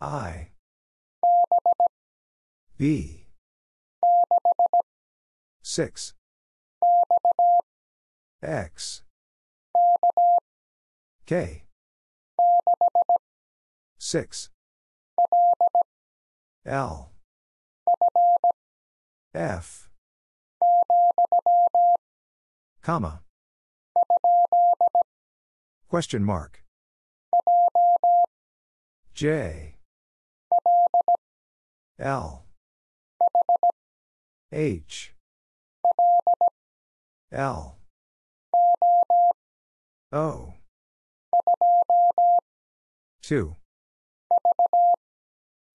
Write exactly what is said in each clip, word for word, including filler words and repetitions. I B six X K six L F comma question mark J L H L O two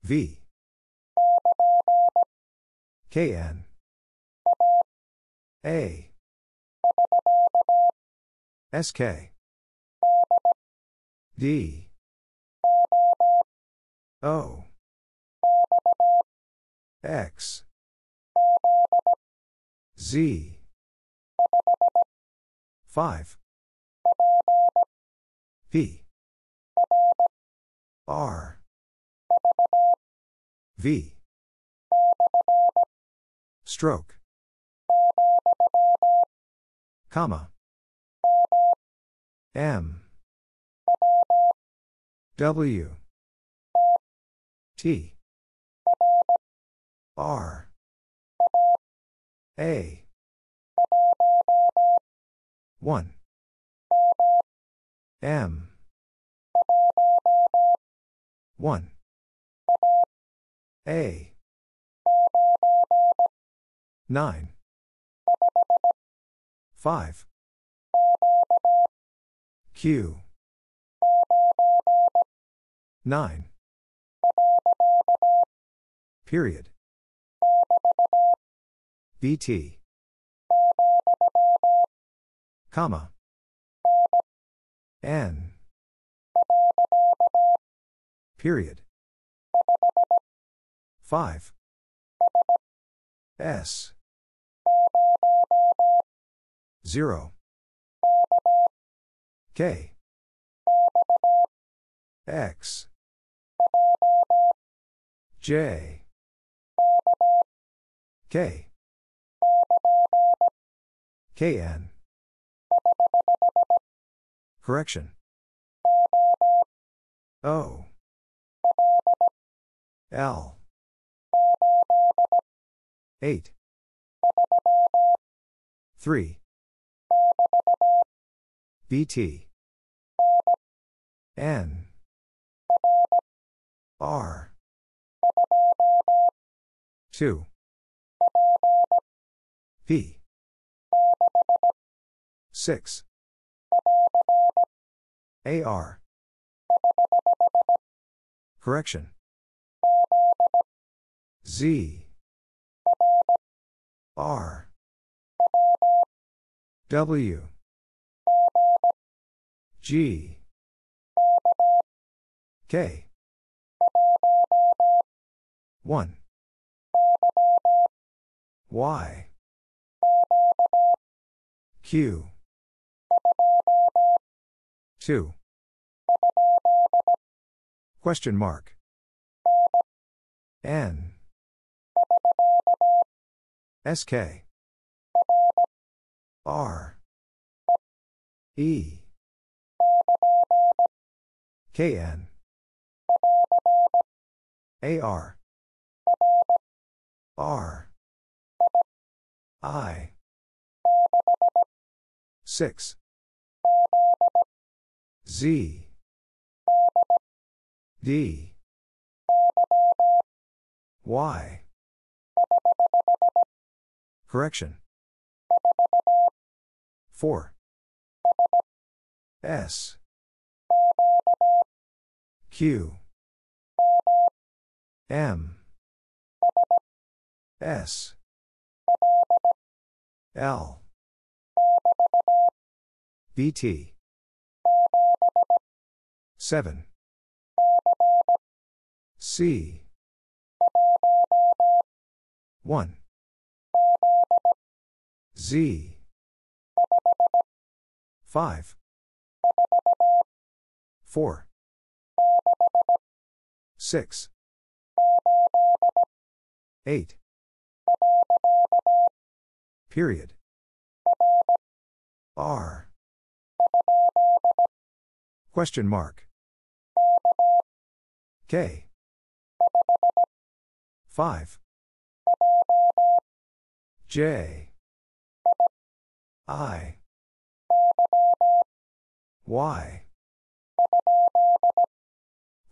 V K N A S K D O X Z five P R V stroke comma M W T R A one M one A nine five Q nine period B T comma N period five S zero K X J K K N correction O L eight three B T N R two P six A R correction Z R W G K one Y Q two question mark N S K R E K N A R R I six Z D Y correction four S Q M S L B T seven C one Z five four six. eight. Period. R. Question mark. K. five. J. I. Y.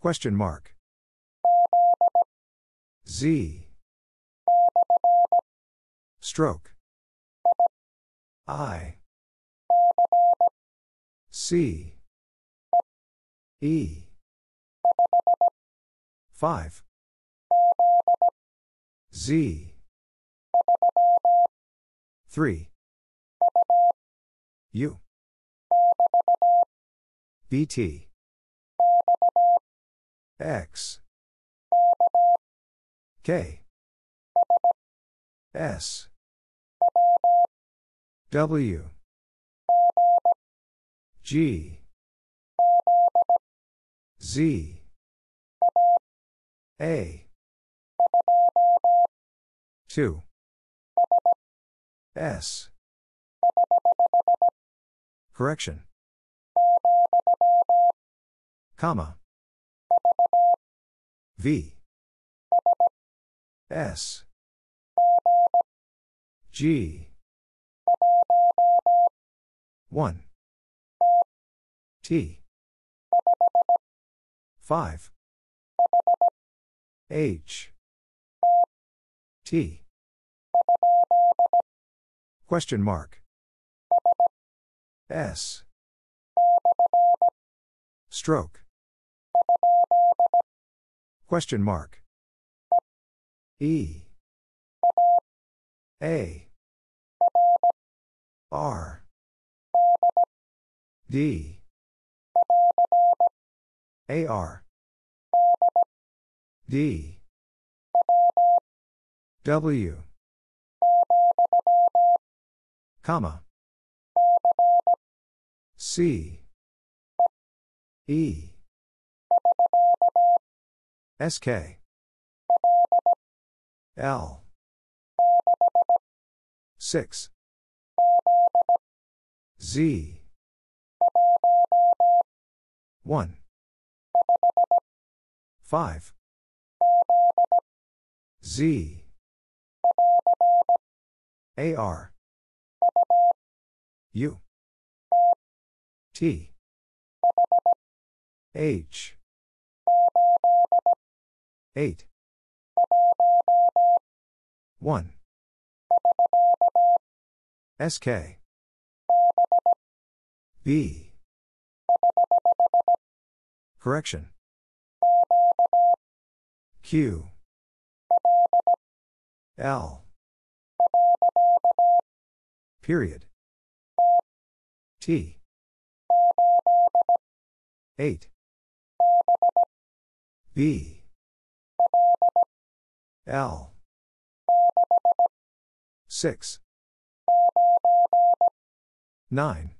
Question mark. Z. Stroke. I. C. E. five. Z. three. U. B T. X. K. S. W. G. Z. A. two. S. Correction. Comma. V. S. G. one. T. five. H. T. Question mark. S. Stroke. Question mark. E. A. R. D. A. R. D. W. Comma. C. E. S K. L. six. Z. one. five. Z. A R. U. T. H. eight. one. S K. B. Correction. Q. L. Period. T. eight. B. L. six. nine.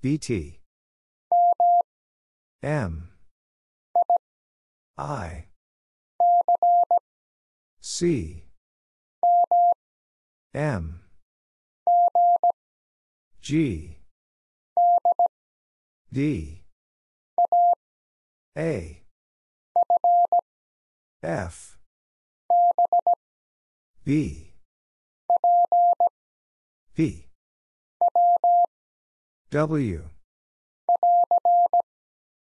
B T. M. I. C. M. G. D. A. F. B. P. W.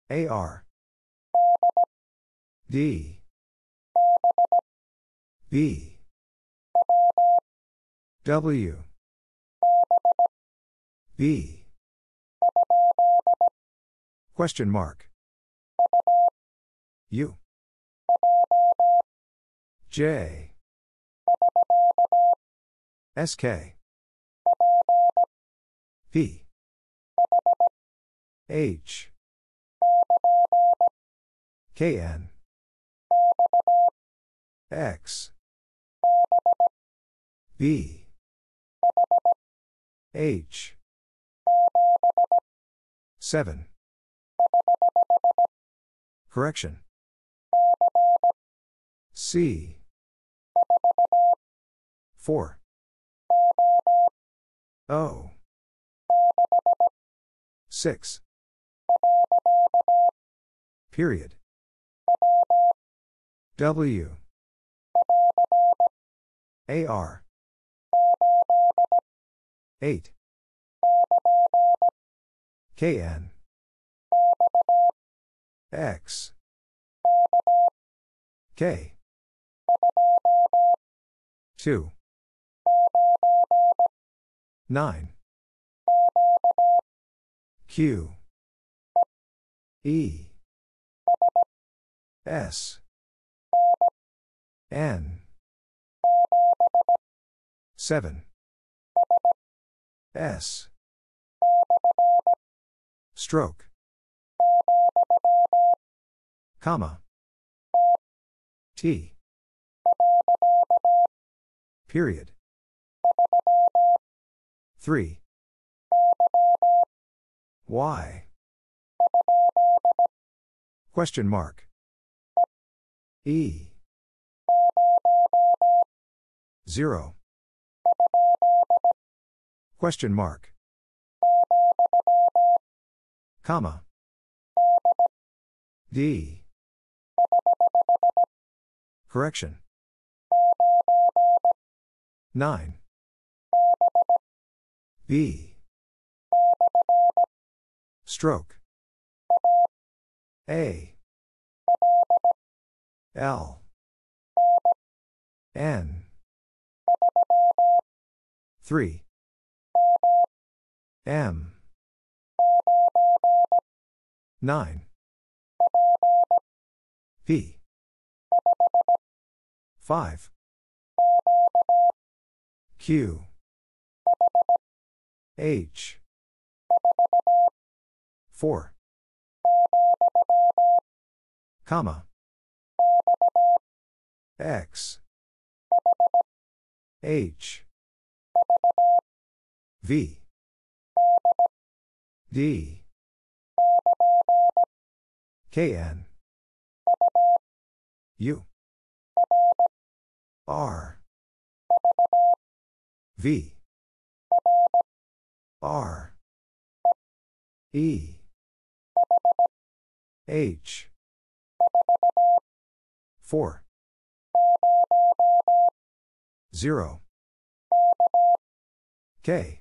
A R. D. B. W. B. Question mark. U. J. S K. P. H. K N. X. B. H. seven. Correction. C. Four. O. Six. Period. W. A R. Eight. K N. X. K. Two. Nine. Q. E. S. N. Seven. S. Stroke. Comma. T. Period. Three. Y. Question mark. E. Zero. Question mark. Comma. D. Correction. Nine. B. Stroke. A. L. N. Three. M. Nine. P. Five. Q. H. Four. Comma. X. H. V. D. K N. U. R. V. R. E. H. Four. Zero. K.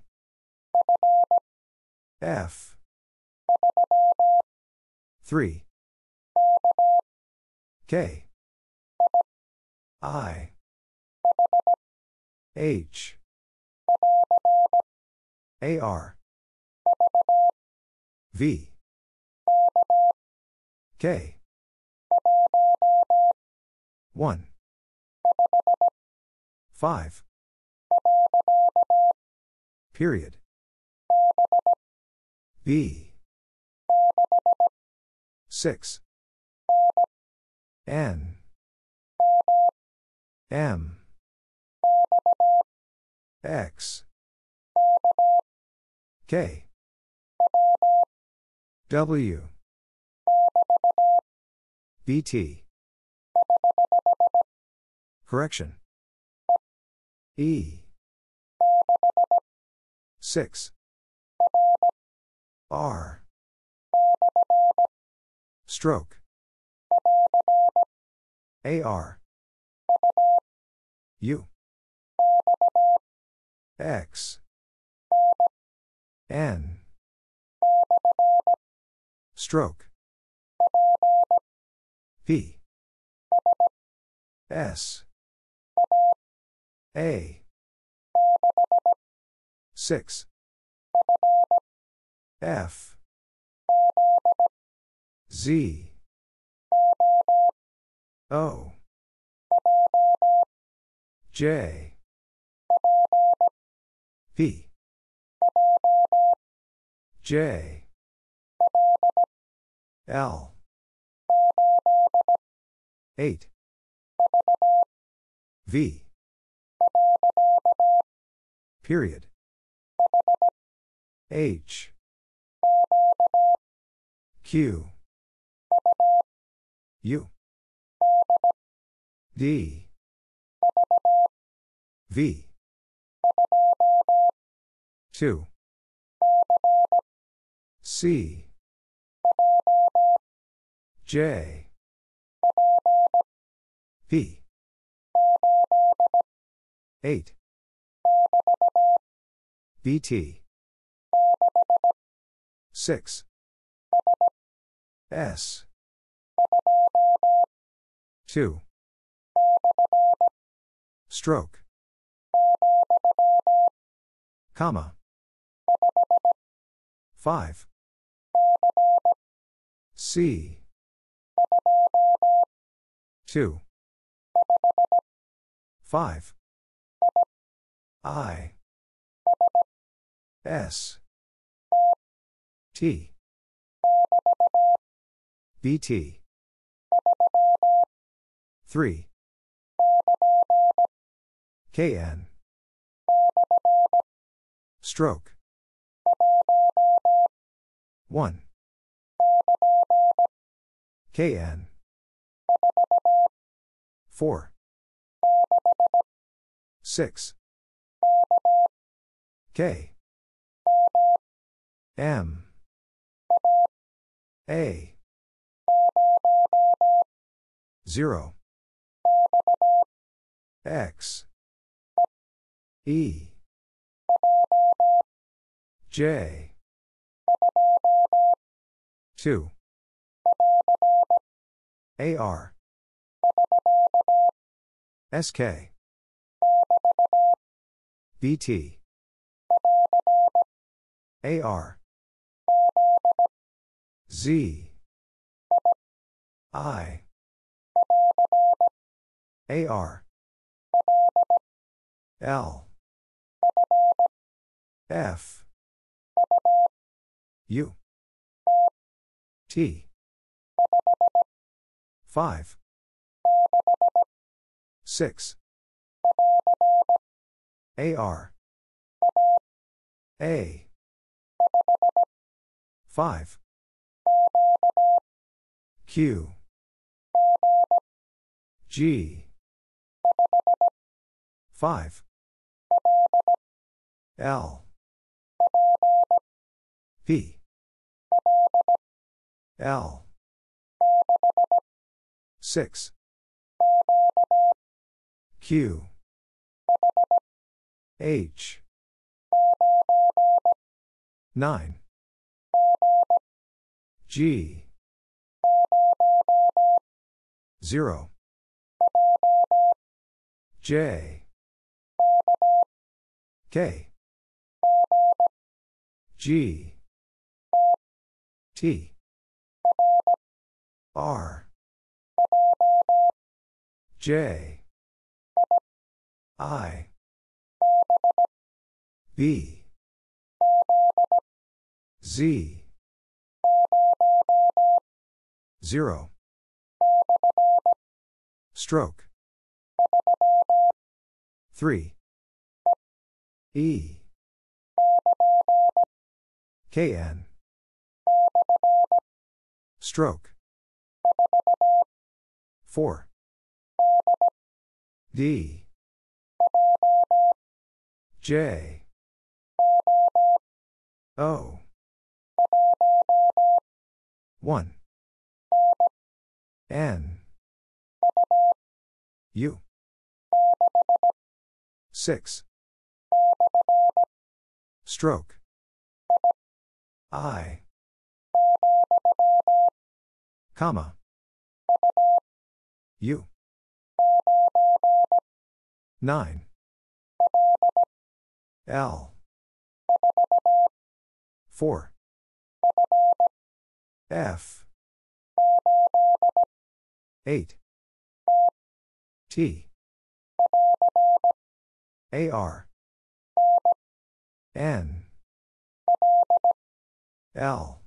F. Three. K. I. H. A R. V. K. One. Five. Period. B. Six. N. M. X. K. W. B T. Correction. E. Six. R. Stroke. A R. U. X. N. Stroke. P. S. A. Six. F. Z. O. J. P. J. L. Eight. V. Period. H. Q. U. D. V. two. C. J. P. eight. B T. six. S. two. Stroke. Comma. five. C. two. five. I. S. T. B T. three. K N. Stroke. one. K N. four. six. K. M. A. zero. X. E. J. two. A R. S K. B T. A R. Z. I. A R. L. F. U. T. five. six. A R. A. five. Q. G. five. L. P. L. six. Q. H. nine. G. zero. J. K. G. T. R. J. I. B. Z. zero. Stroke. three. E. K N. Stroke. four. D. J. O. one. N. U. six. Stroke. I. Comma. U. nine. L. four. F. eight. T. A R. N. L.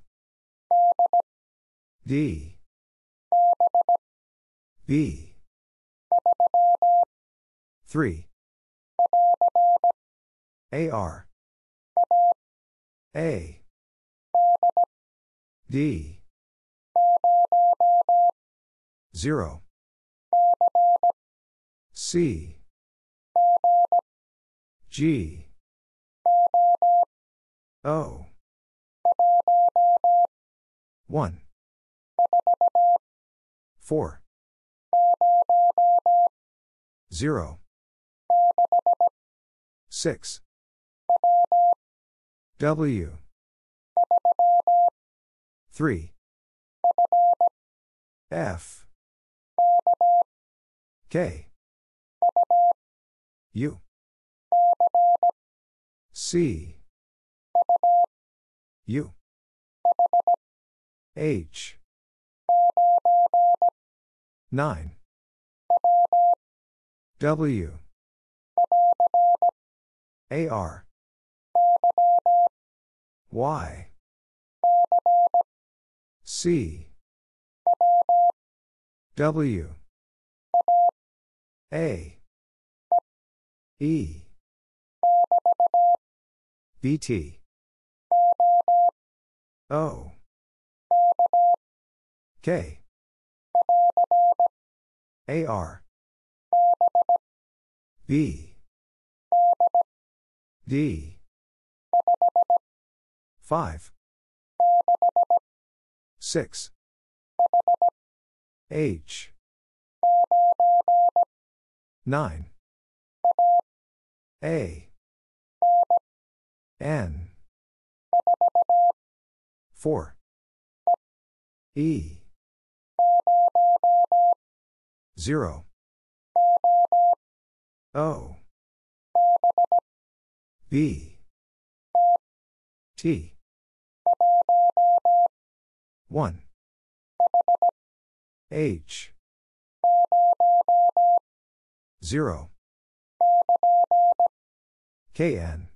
D. B. three. A R. A. D. zero. C. G. O. one. four. zero. six. W. three. F. K. U. C. U. H. nine. W. A R. Y. C. W. A. E. B T. O. K. A R. B. D. five. six. H. nine. A. N. four. E. zero. O. B. T. one. H. zero. K N.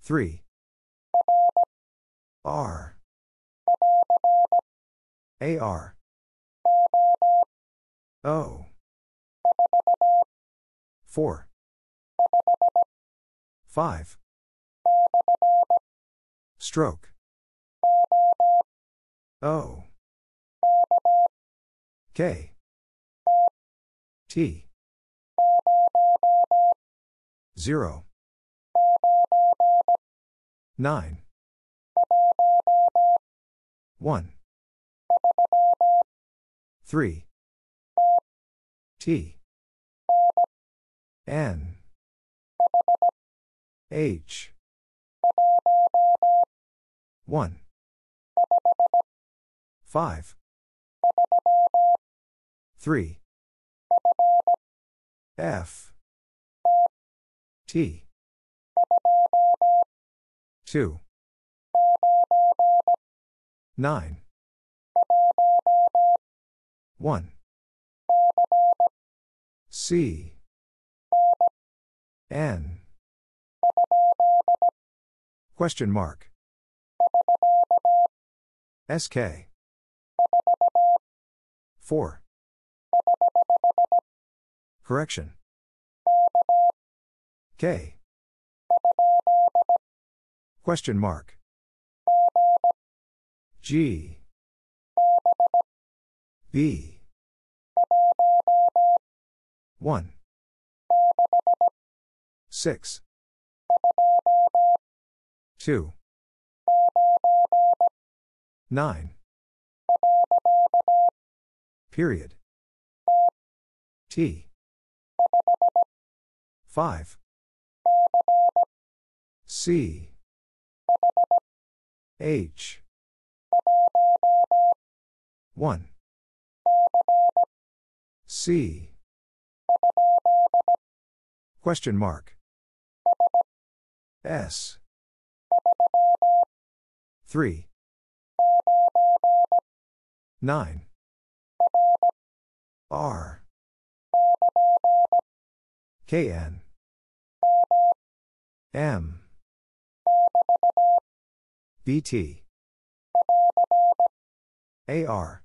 three. R. A R. O. four. five. Stroke. O. K. T. zero. nine. one. three. T. N. H. one. five. three. F. T. two. nine. one. C. N. Question mark. S K. four. Correction. K. Question mark. G. B. one. six. two. nine. Period. T. five. C. H. one. C. Question mark. S. three. nine. R. K N. M. B T. A R.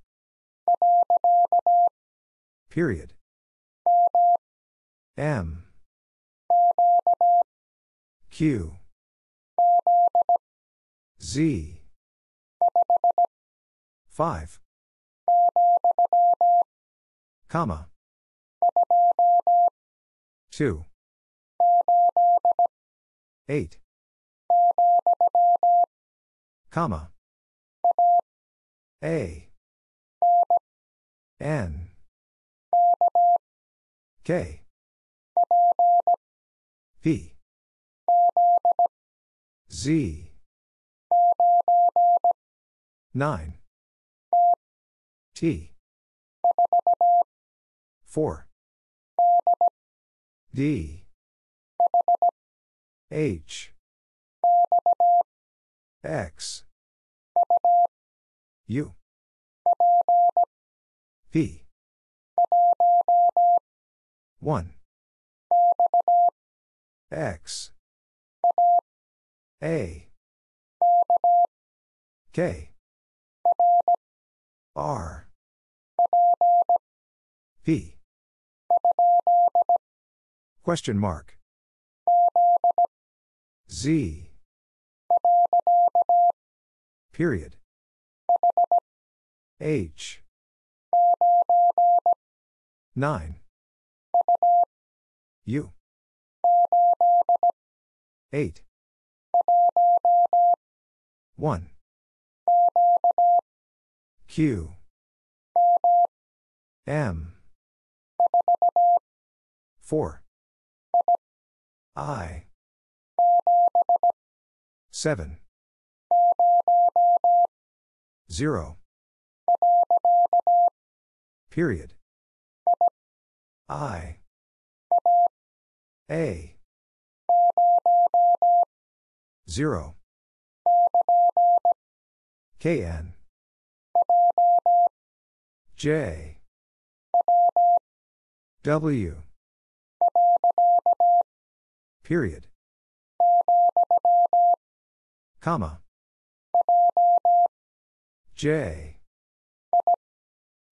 Period. M. Q. Z. five. Comma. two. eight. Comma. A. N. K. P. Z. nine. T. four. D. H. X. U. P. one. X. A. K. R. P. Question mark. Z. Period. H. nine. U. eight. one. Q. M. four. I. seven. zero. Period. I. A. zero. K N. J. W. Period. Comma. J.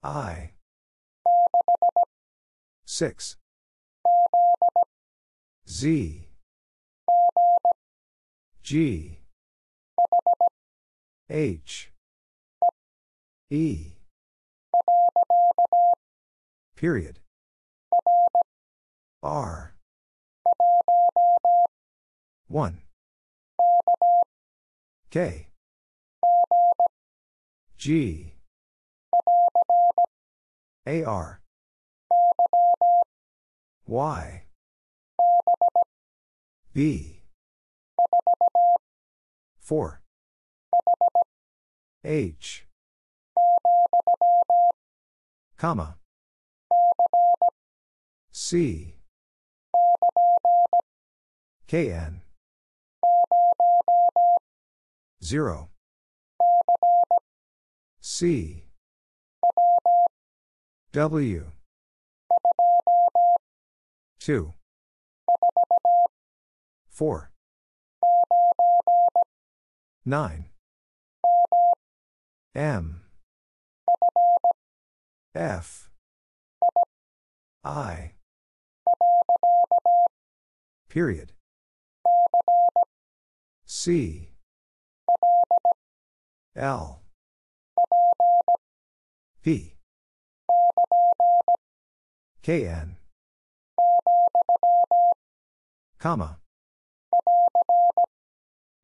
I. six. Z. G. H. E. Period. R. one. K. G. A R. Y. B. four. H. Comma. C. K N. zero. C. W. two. four. nine. M. F. I. Period. C. L. P. K N. Comma.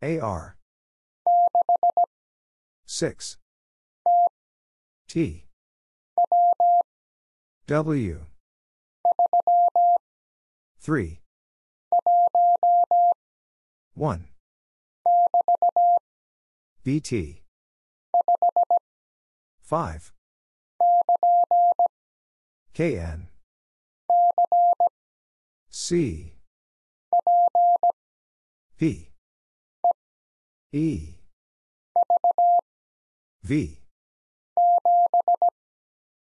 A R. six. T. W. three. one. B T. five. K N. C. P. E. V.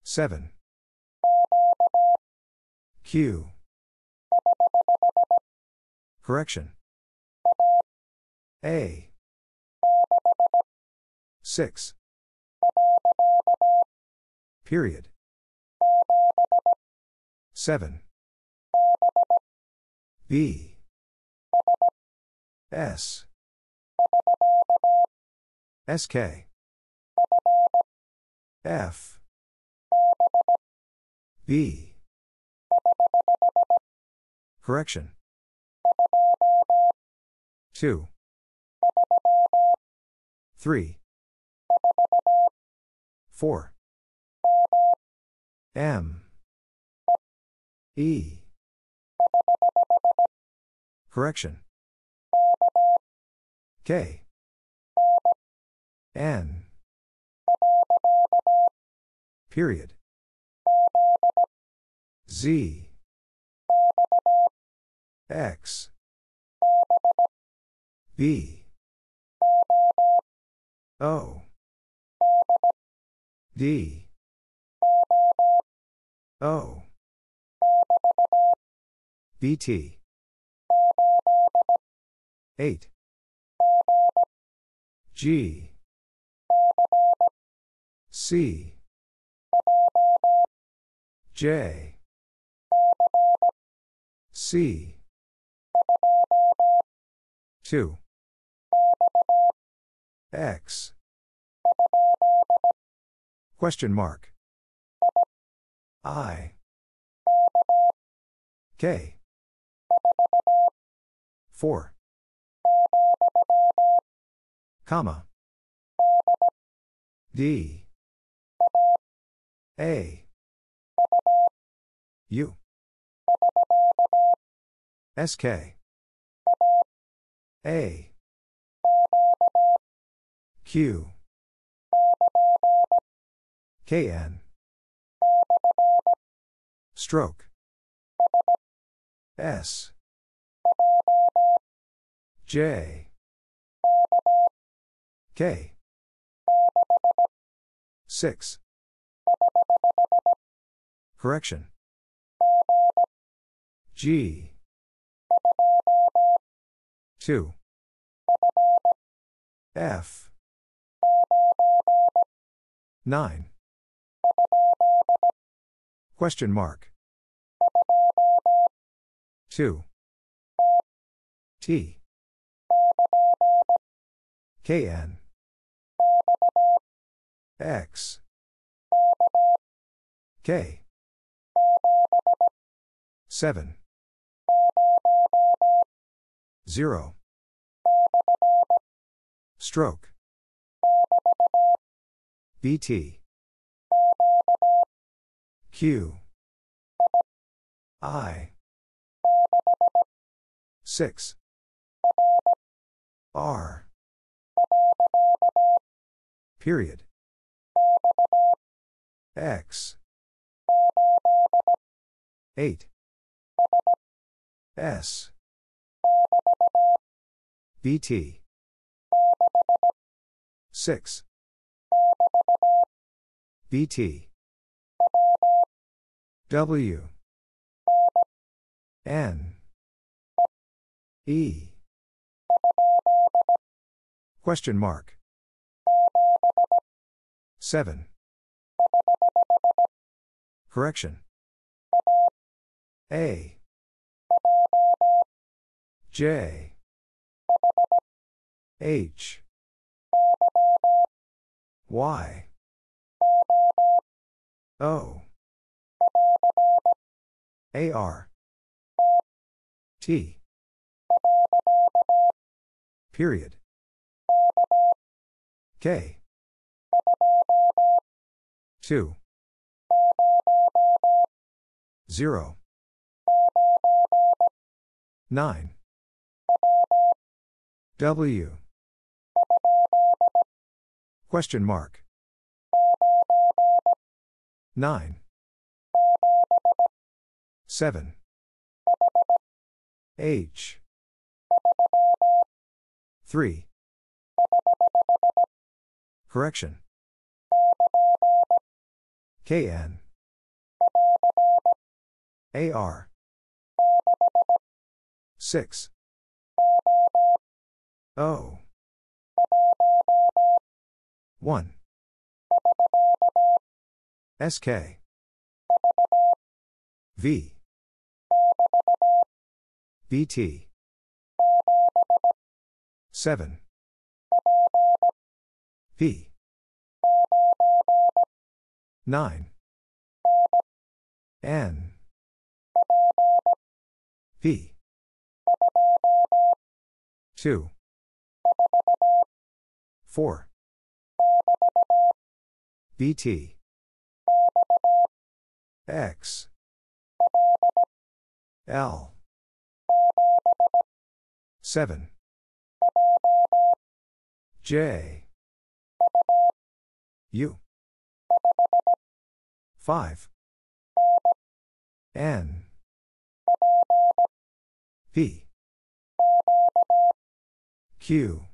seven. Q. Correction. A. six. Period. seven. B. S. S K. F. B. Correction. two. three. four. M. E. Correction. K. N. Period. Z. X. B. O. D. O. B T. eight. G. C. J. C. two. X. Question mark. I. K. four. Comma. D. A. U. S K. A. Q. K N. Stroke. S. J. K. six. Correction. G. two. F. nine. Question mark. two. T. K N. X. K. seven. zero. Stroke. B T. Q. I. six. R. Period. X. eight. S. B T. six. B T. W. N. E. Question mark. seven. Correction. A. J. H. Y. O. A R. T. Period. K. two. zero. nine. W. Question mark. nine. seven. H. three. Correction. K N. A R. six. O. one. S K. V. B T. seven. P. nine. N V two four B T X L seven J U five N P Q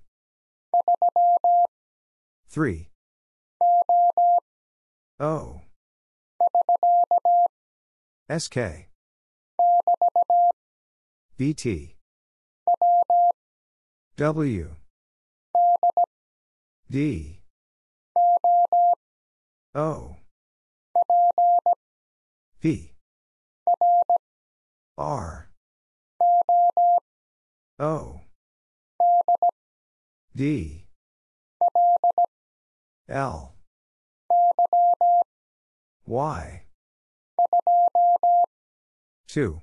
three O S K B T W D O P R O D L Y two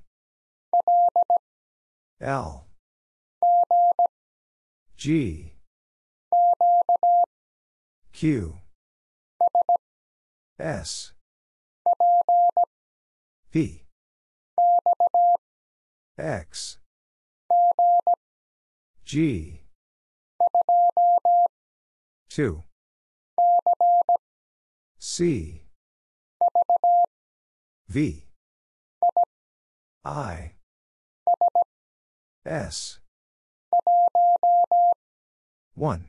L G Q S P X G two C V I S one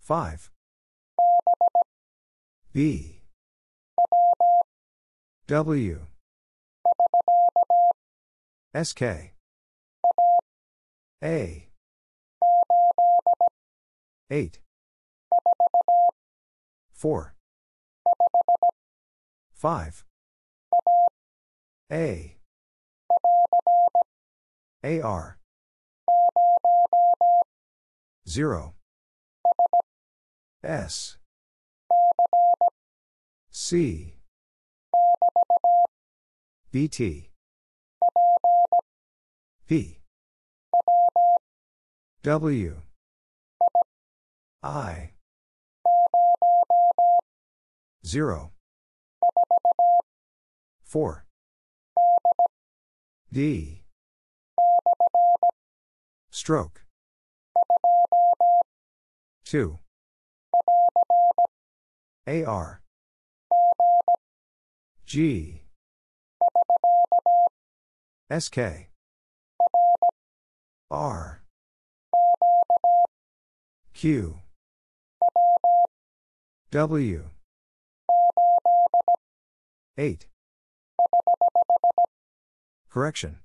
five B W S K A eight four five A A R zero S C B T P W I zero four D stroke two A R G S K R Q W eight Correction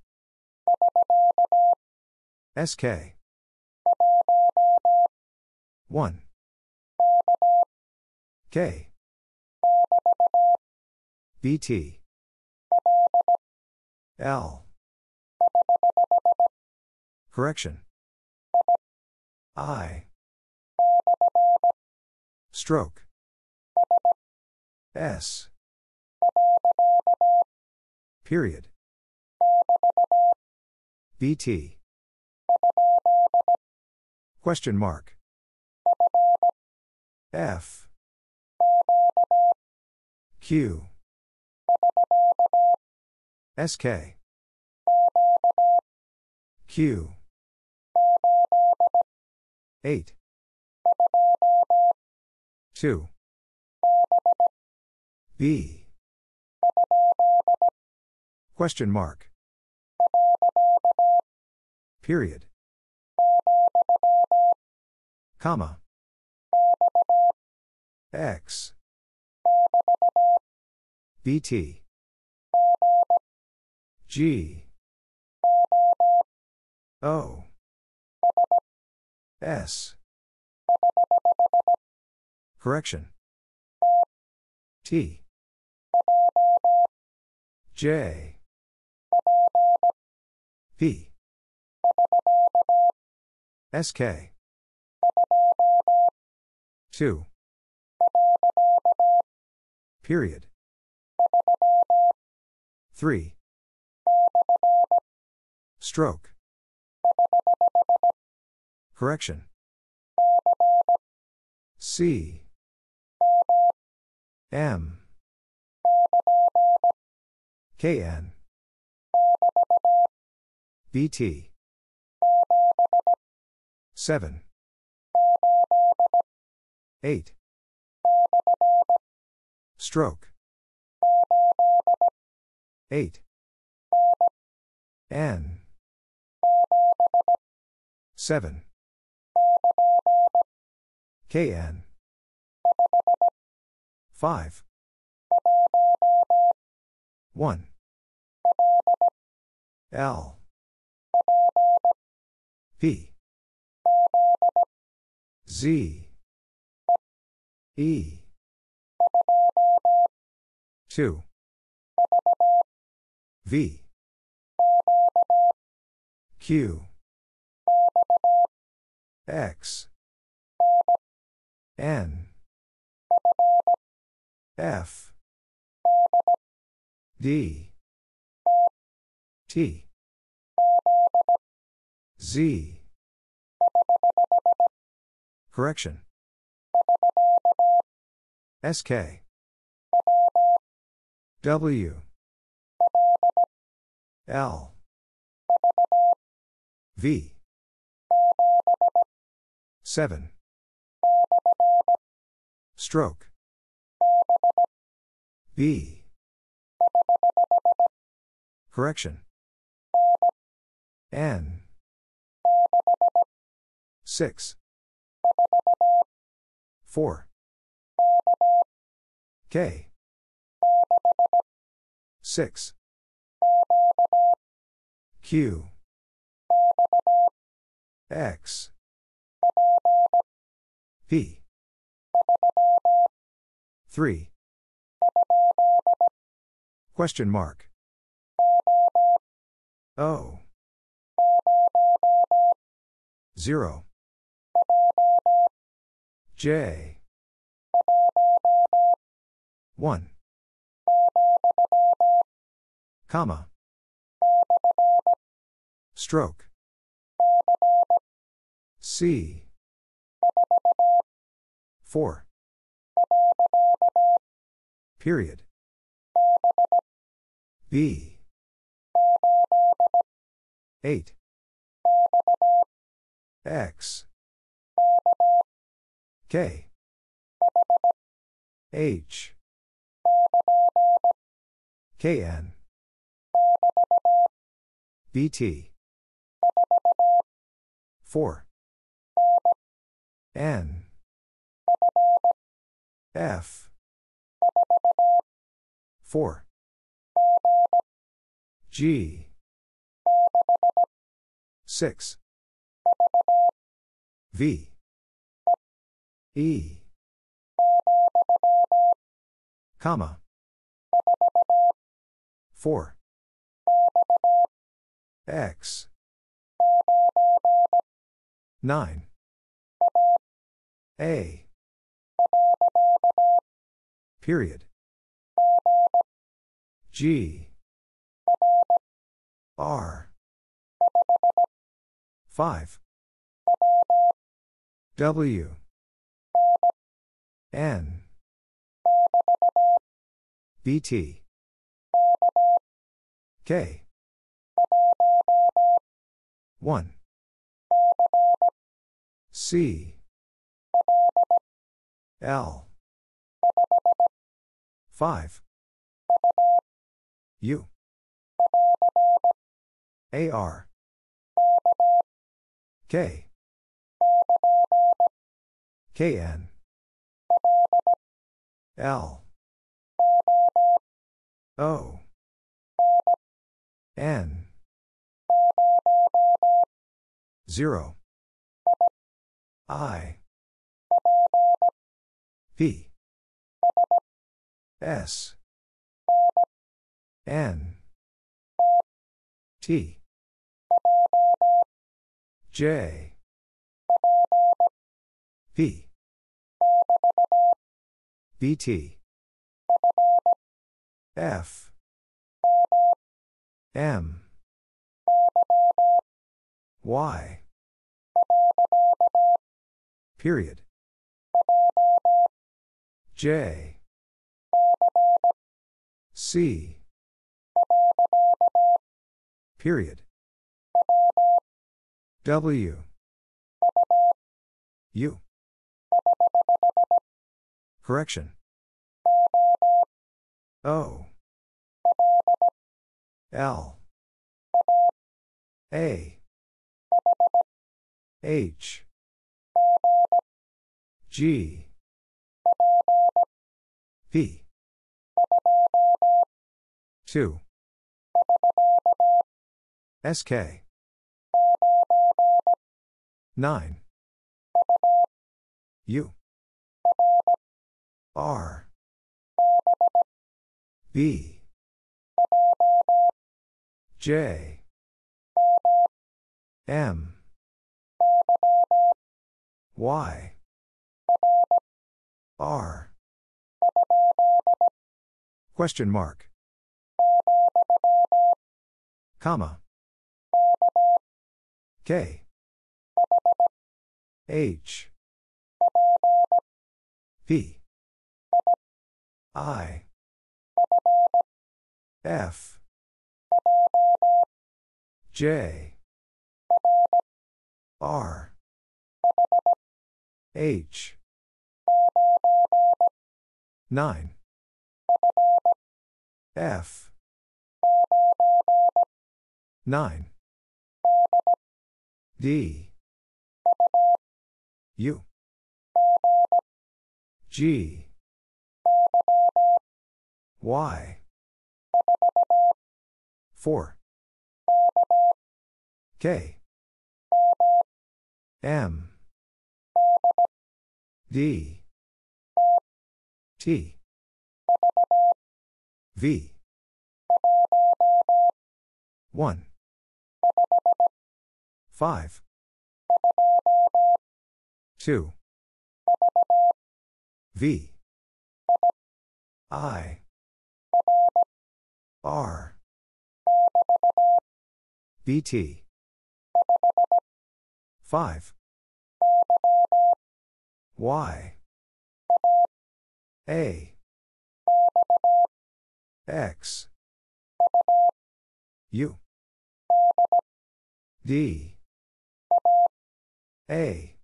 S K one K B T L Correction I Stroke S Period B T Question mark F Q S K Q eight two B Question mark Period Comma X B T G O S Correction T J P S K two Period Three. Stroke. Correction. C. M. K N. B T. Seven. Eight. Stroke. Eight. N. Seven. K N. Five. One. L. P. Z. E. Two. V. Q. X. N. F. D. T. Z. Correction. S K. W. L. V. Seven. Stroke. B. Correction. N. Six. Four. K. Six. Q. X. P. Three. Question mark. O. Zero. J. One. Comma. Stroke. C. Four. Period. B. Eight. X. K. H. K N. B T. Four. N. F. Four. G. Six. V. E. Comma. Four. X. Nine. A. Period. G. R. Five. W. N. B T. K. One. C. L. Five. U. A R. K. K N. L. O. N. Zero. I. P. S. N. T. J. P. B T. F M Y period J C period W U correction O L A H G P two S K nine U R B J M Y R question mark comma K H P I F J R H nine F nine D U G Y four K M D T V one five two V I R B T five Y A X U D A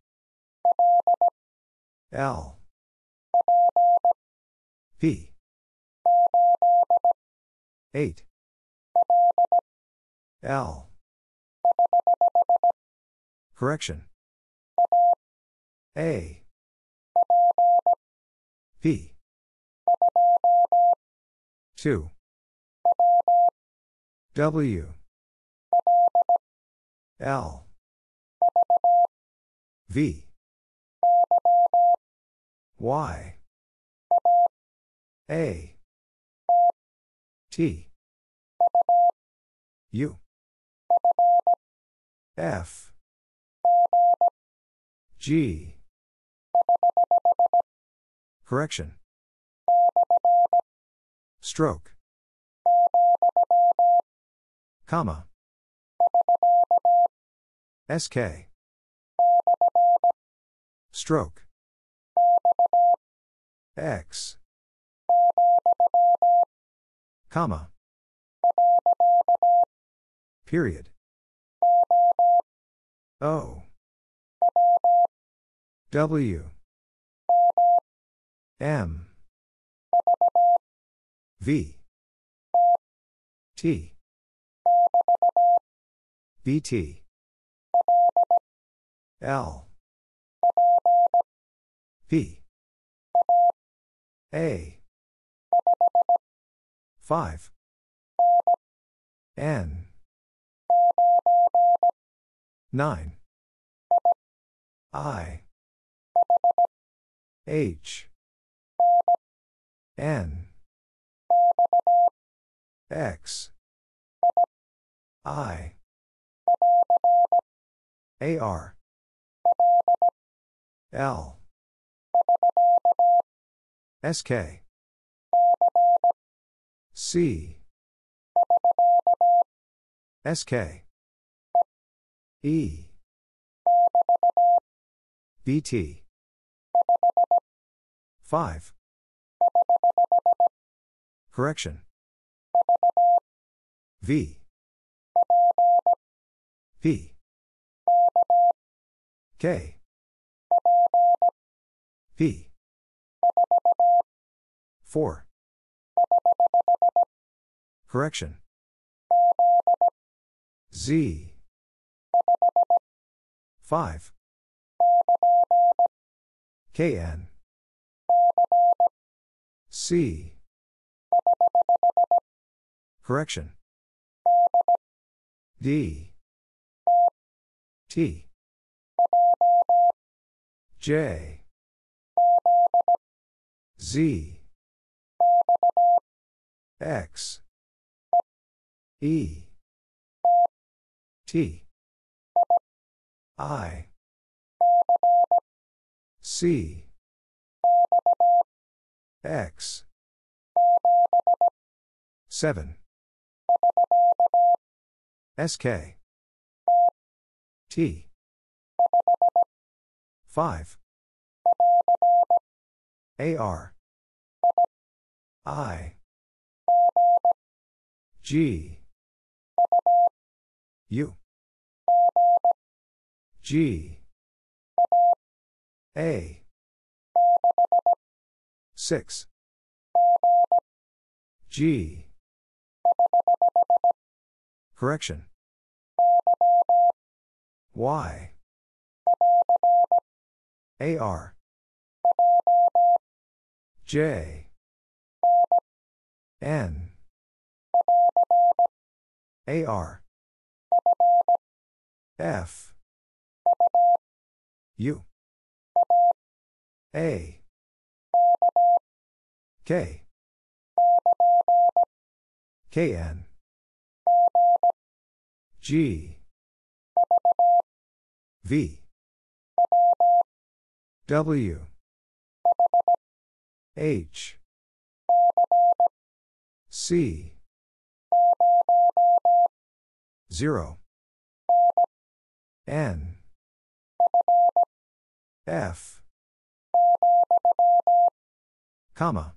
L P eight L correction A P two W L V Y A T U F G correction stroke comma S K stroke X comma period O W M V T B T L P A five N nine I H N X I A R L S K C. S K. E. B T. five. Correction. V. P. K. P. four. Correction. Z. five. K N. C. Correction. D. T. J. Z. X. E. T. I. C. X. seven. S K. T. five. A R. I. G. U. G. A. six. G. Correction. Y. A R. J. N. A R. F. U. A. K. K N. G. V. W. H. C. zero. N. F. Comma.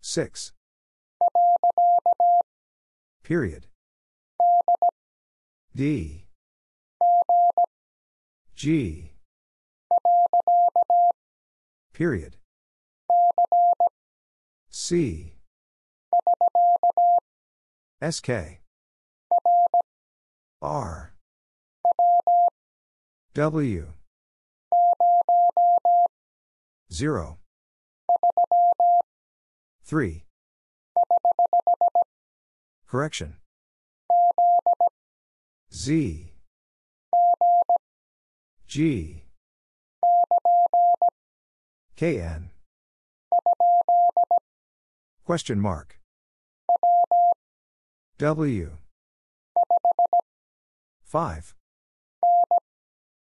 six. Period. D. G. Period. C. S K. R. W. zero. three. Correction. Z. G. K N. Question mark. W. five.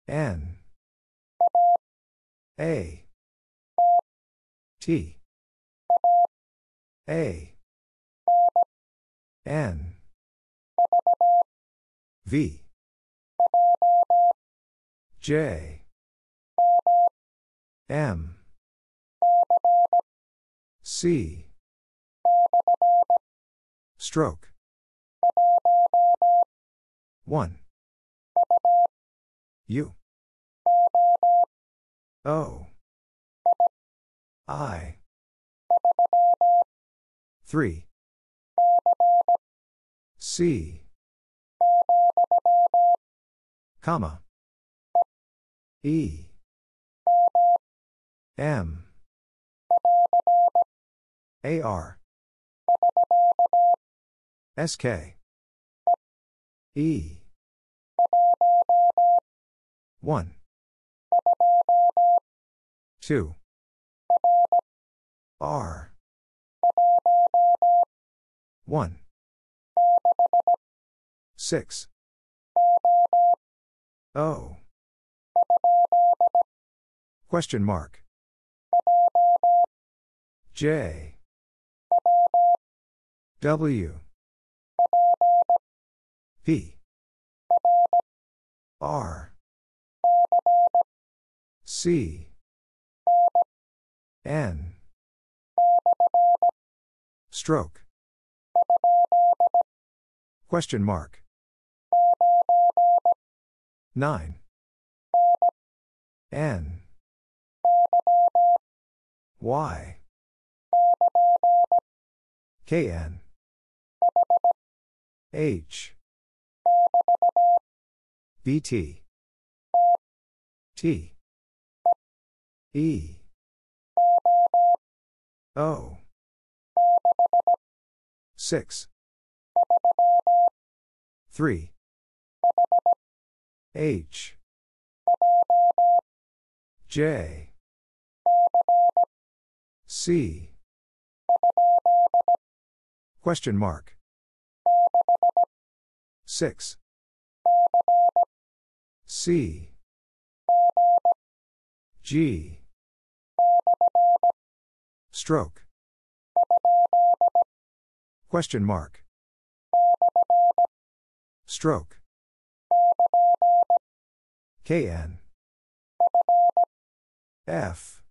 N. A. T. A. N. V. J. M. C. Stroke. one. U. O. I. three. C. Comma. E. M. A R. S K. E. one. two. R. one. six. O. Question mark. J. W P R C N Stroke Question mark nine N Y K N H B T T E O six three H J C Question mark six C G Stroke Question mark Stroke K N F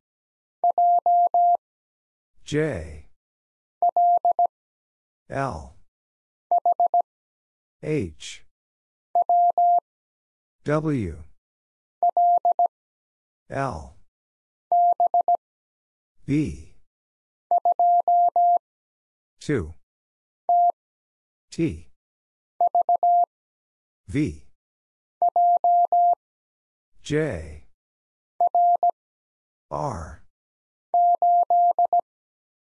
J L H W L B two T V J R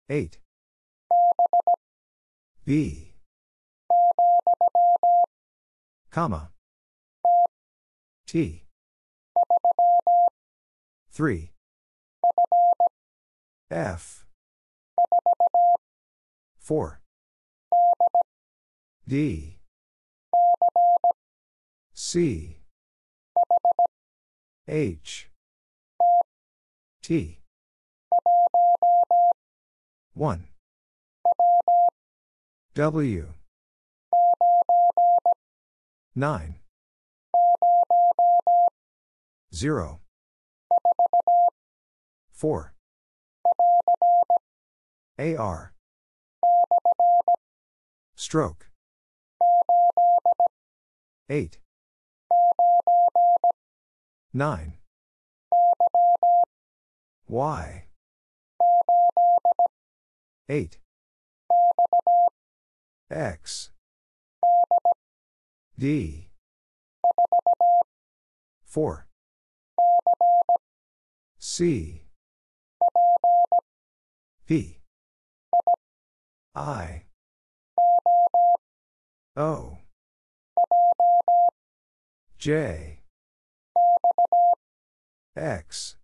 eight B comma T three F four D C H T one W nine zero four A R Stroke eight nine Y eight X D four C P I O J X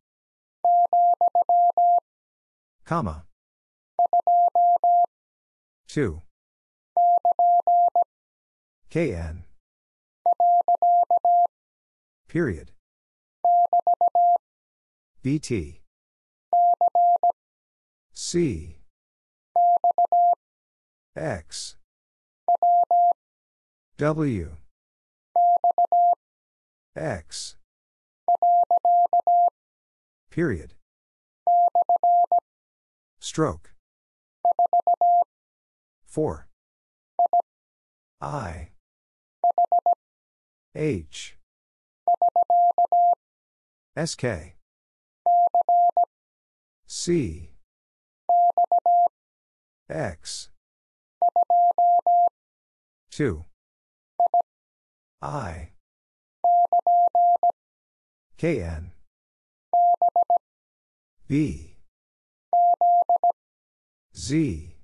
comma two K N period B T C X W X period stroke four I H S K C X two I K N B Z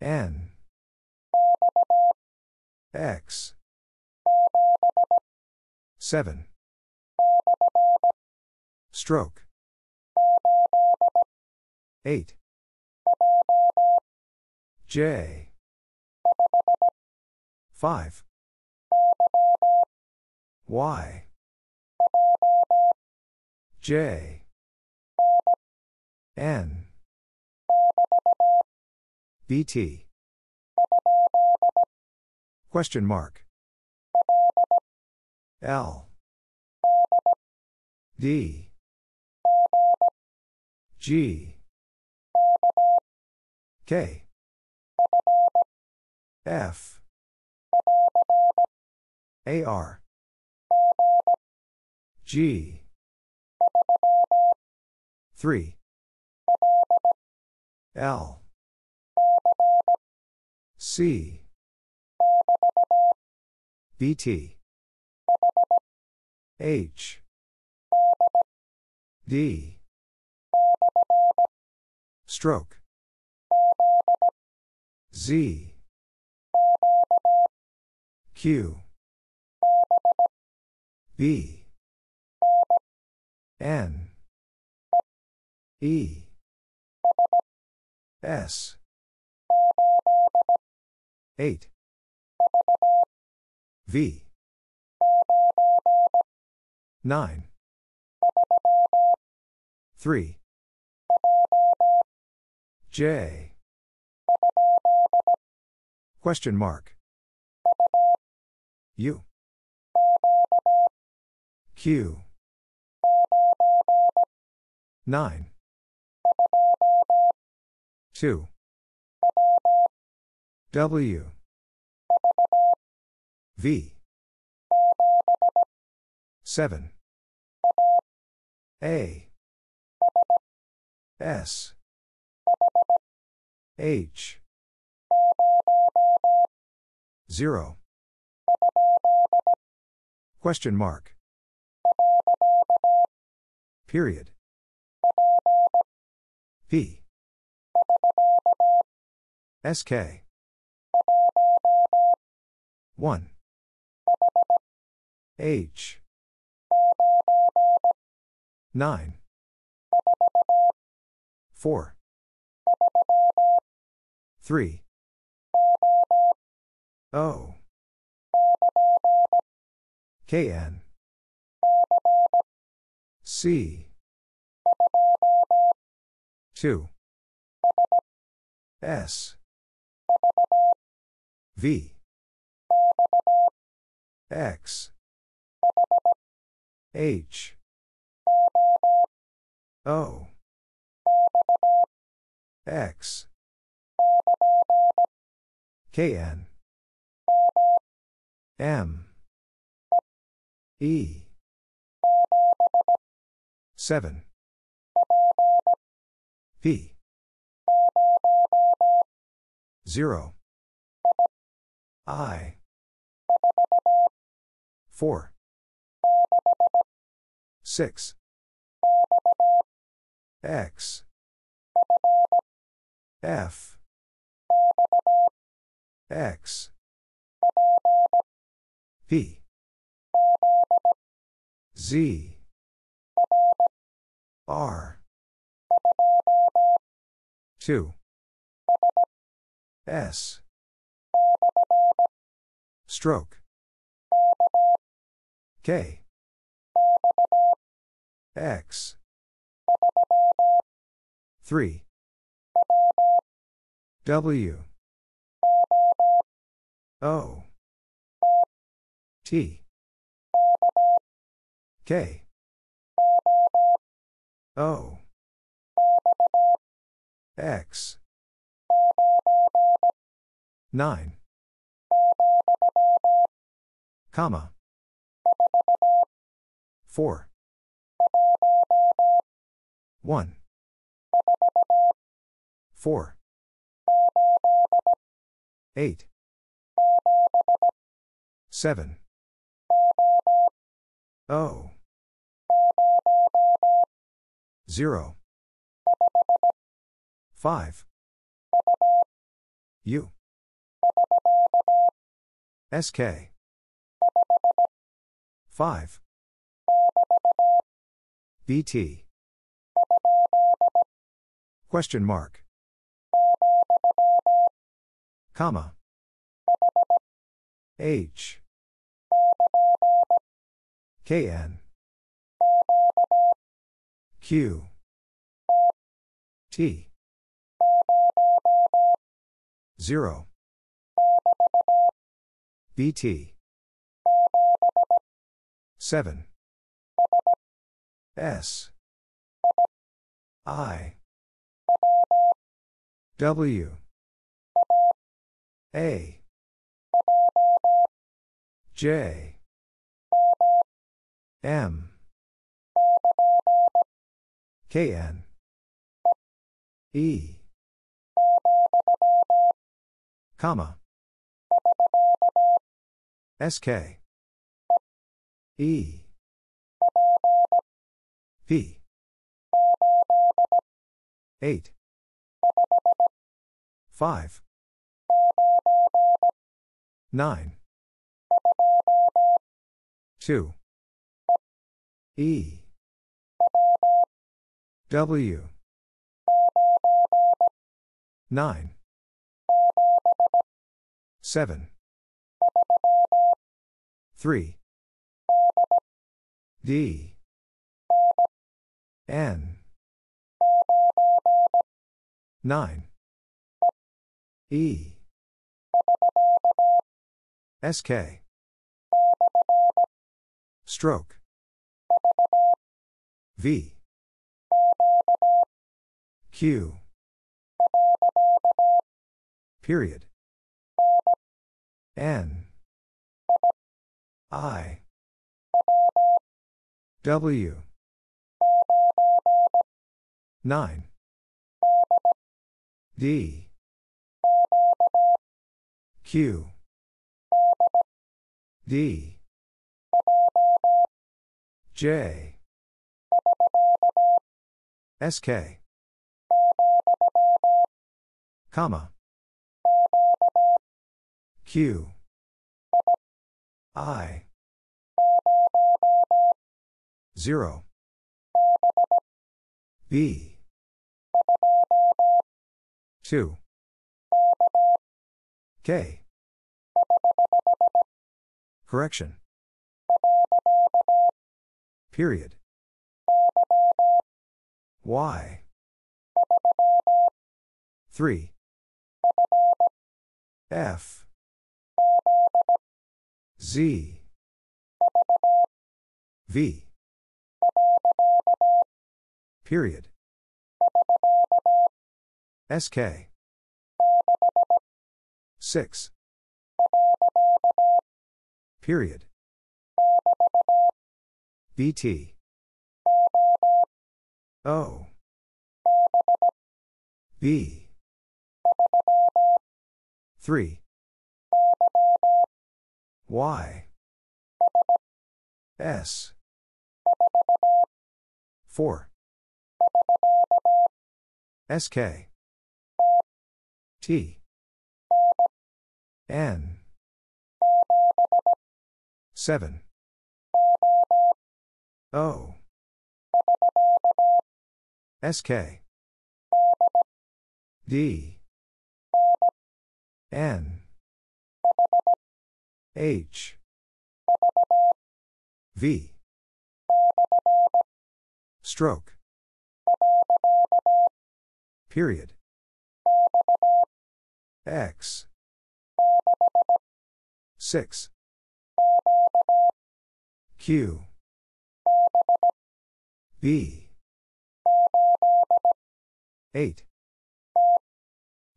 N X seven Stroke eight J five Y J N B T? Question mark. L. D. G. K. F. A R. G. three. L. C. B T. H. D. Stroke. Z. Q. B. N. E. S. eight. V. nine. three. J. Question mark. U. Q. nine. two. W. V. seven. A. S. H. zero. Question mark. Period. P. S K. one. H. nine. four. three. O. K N. C. two. S. V. X. H. O. X. K N. M. E. seven. P. zero. I. four. six. X. F. X. P. Z. R. two. S. Stroke. K. X. three. W. O. T. K. O. X. nine. Comma. four. one. four. eight. seven. O. zero. five. U. S K. five. B T. Question mark. Comma. H. K N. Q. T. zero. B T. seven. S. I. W. A. J. M. K N. E. Comma. S K. E. P. eight. five. nine. two. E. W. nine. seven. three. D. N. nine. E. S K. Stroke. V. Q. Period. N. I. W. nine. D. Q. D. J. S K. Comma. Q. I. zero. B. two. K. Correction. Period. Y. three. F. Z. V. Period. S K. six. Period. B T. O. B. three. Y. S. four. S K. T. N. seven. O. S K. D. N. H. V. Stroke. Period. X. six. Q. B. eight.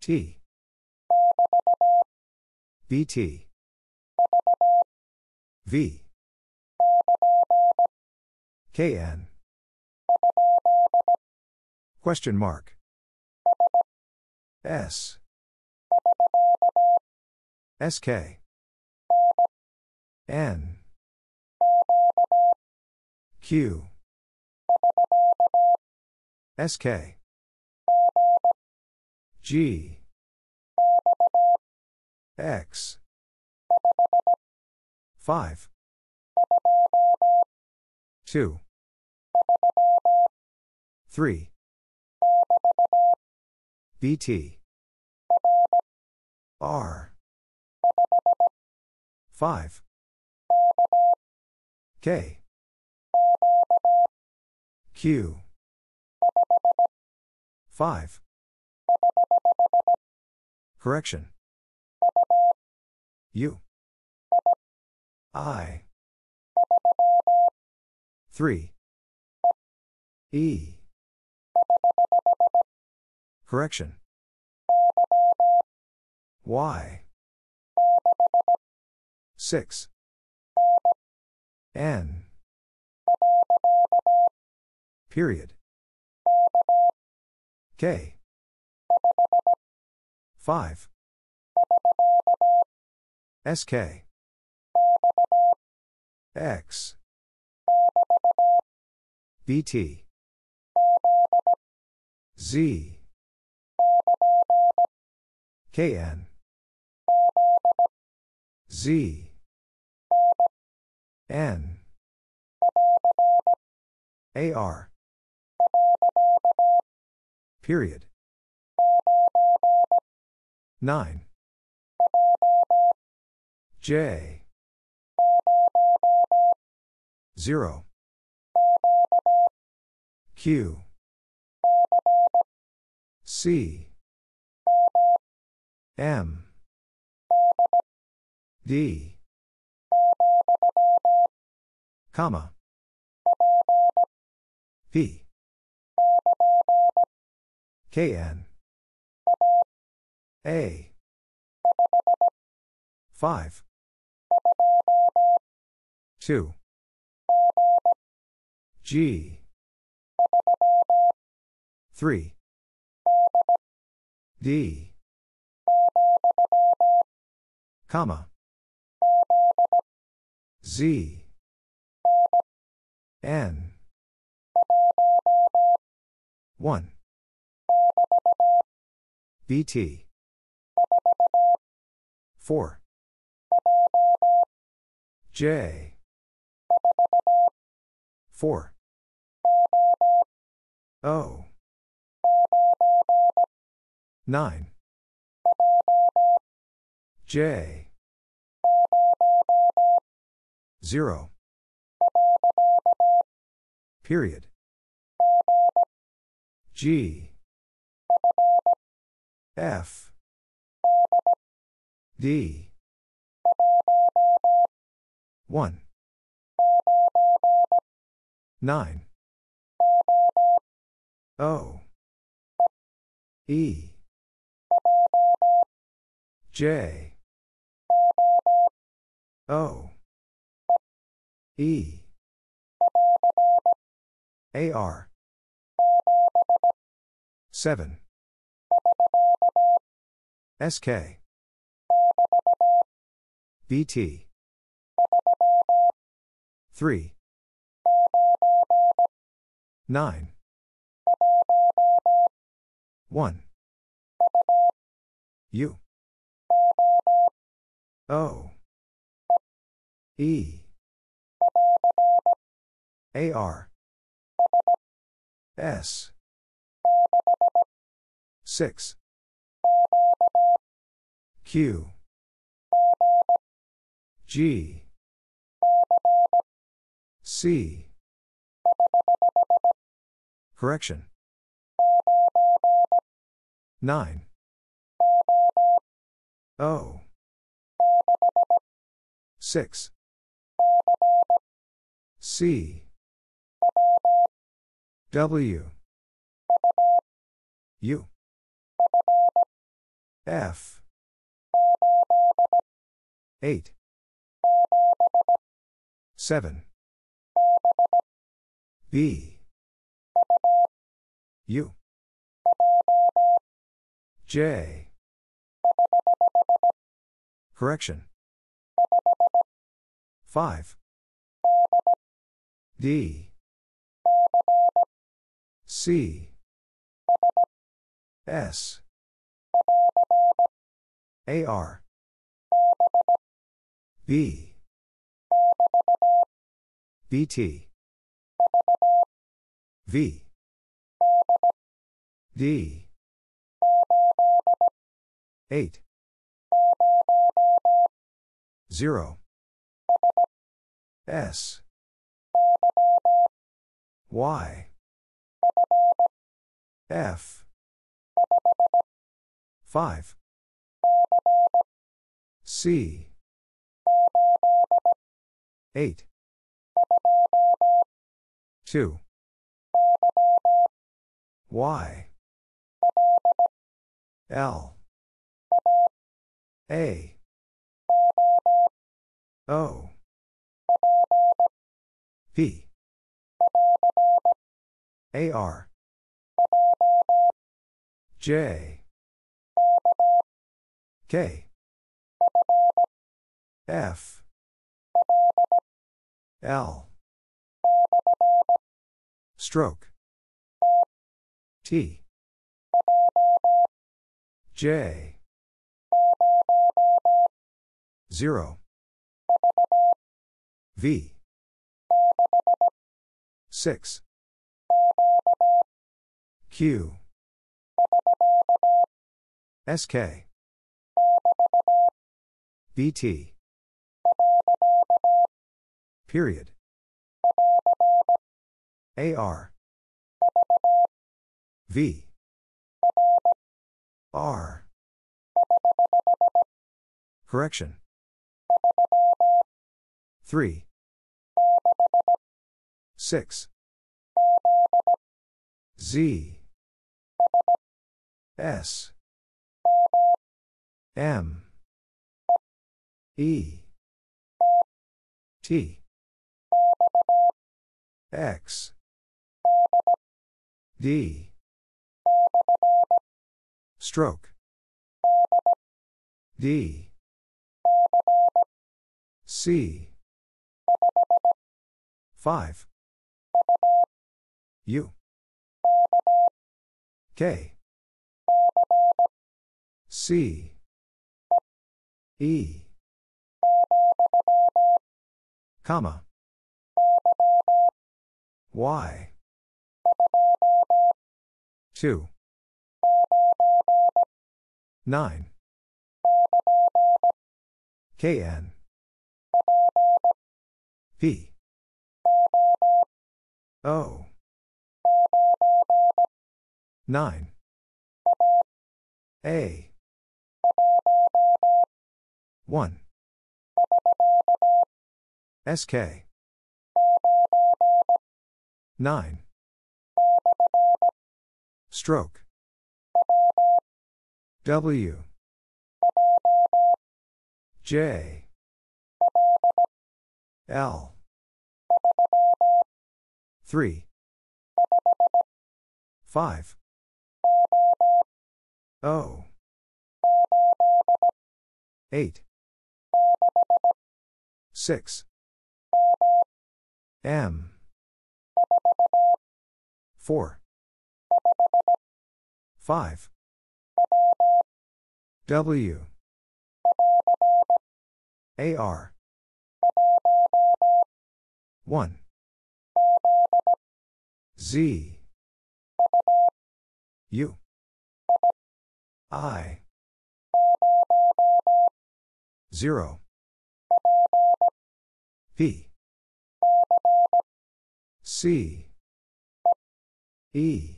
T. B T. V. K N. Question mark. S. S K. N. Q. S K. G. X. five. two. three. B T. R. five. K. Q. five. Correction. U. I. three. E. Correction. Y. six. N. Period. K. five. S K. X. B T. Z. K N. Z. N. A R. Period. nine. J. zero. Q. C. M. D. Comma. P. K N. A. five. two. G. three. D. Comma. Z. N. one. B T. four. J. four. O. nine. J. zero. Period. G. F. D. one. nine. O. E. J. O. E. A R. seven. S K. B T. three. nine. one. U. O. E. A R. S. six. Q. G. C. Correction. nine. O. six. C. W. U. F. eight. seven. B. U. J. Correction. five. D. C. S. A R. B. B T. V. D. eight. zero. S. Y. F. five. C. Eight. Two. Y. L. A. O. P. A. R. J. K. F. L. Stroke. T. J. Zero. V. Six. Q. S K. B T. Period. A R. V. R. Correction. Three. Six. Z. S. M. E. T. X. D. Stroke. D. C. Five. U. K. C. E. Comma. Y. Two. Nine. K N. P. O. Nine. A. One. S K. Nine. Stroke. W. J. L. Three. Five. O. Eight. Six. M. Four. Five. W. A R. One. Z. U. I. Zero. P. C. E.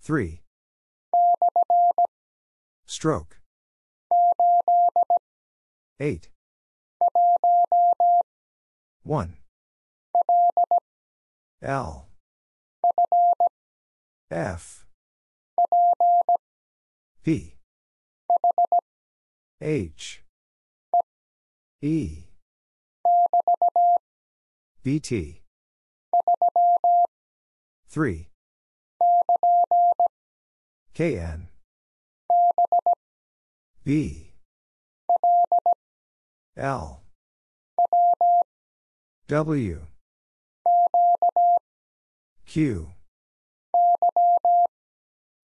Three. Stroke. Eight. One. L. F. P. H. E. B T. Three. K N. B. L. W. Q.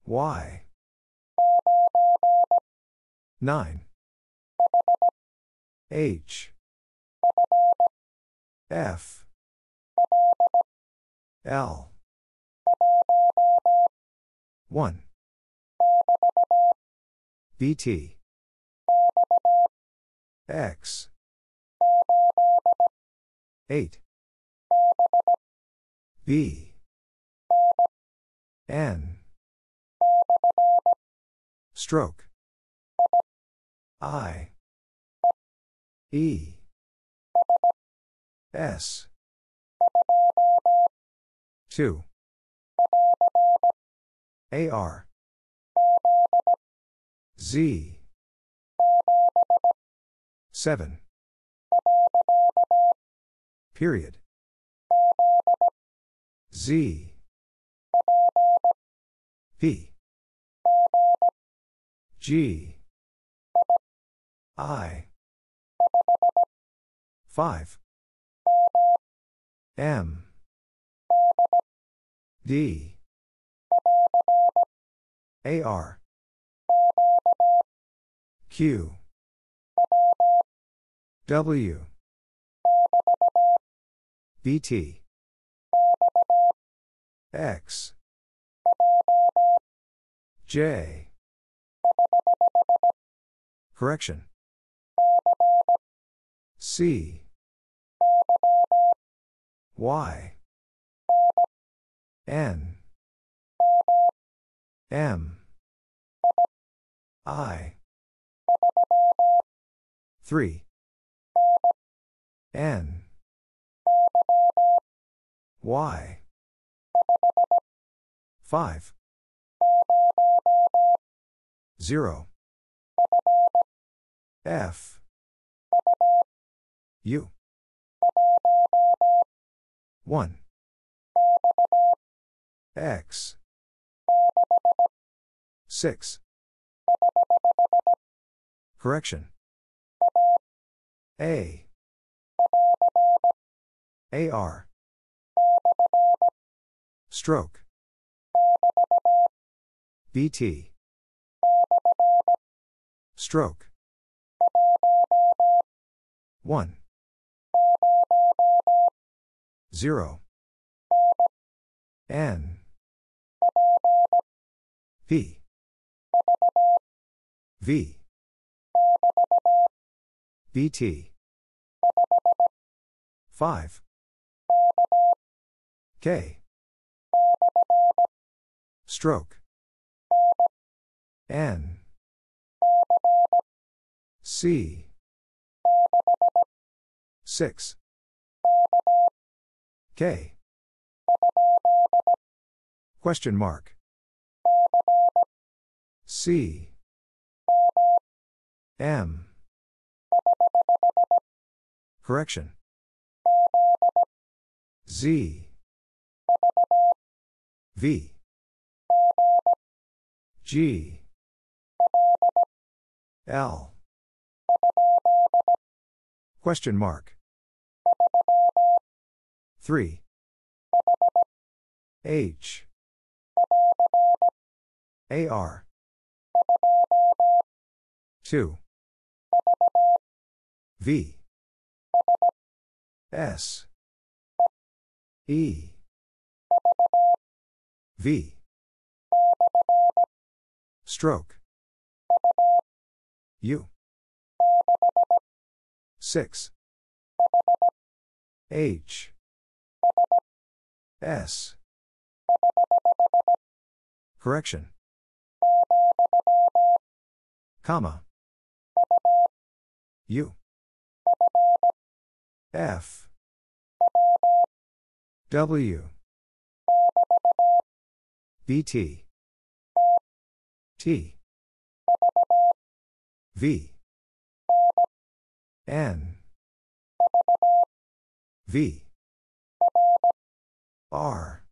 Y. Nine. H. F. L. One. B T. X. Eight. B. N. Stroke. I. E. S. two. A R. Z. seven. Period. Z. P. G. I. five. M. D. A R. Q. W. B T. X. J. Correction. C. Y. N. M. I. three. N. Y. five. zero. F. U. one. X. six. Correction. A. A R. Stroke. B T. Stroke. one. zero. N. P. V. B T. five. K. Stroke. N. C. six. K. Question mark. C. M. Correction. Z. V. G. L. Question mark. three. H. A R. two. V. S. E. V. Stroke. U. six. H. S. Correction. Comma. U. F. W. B T. T. V. N. V. R.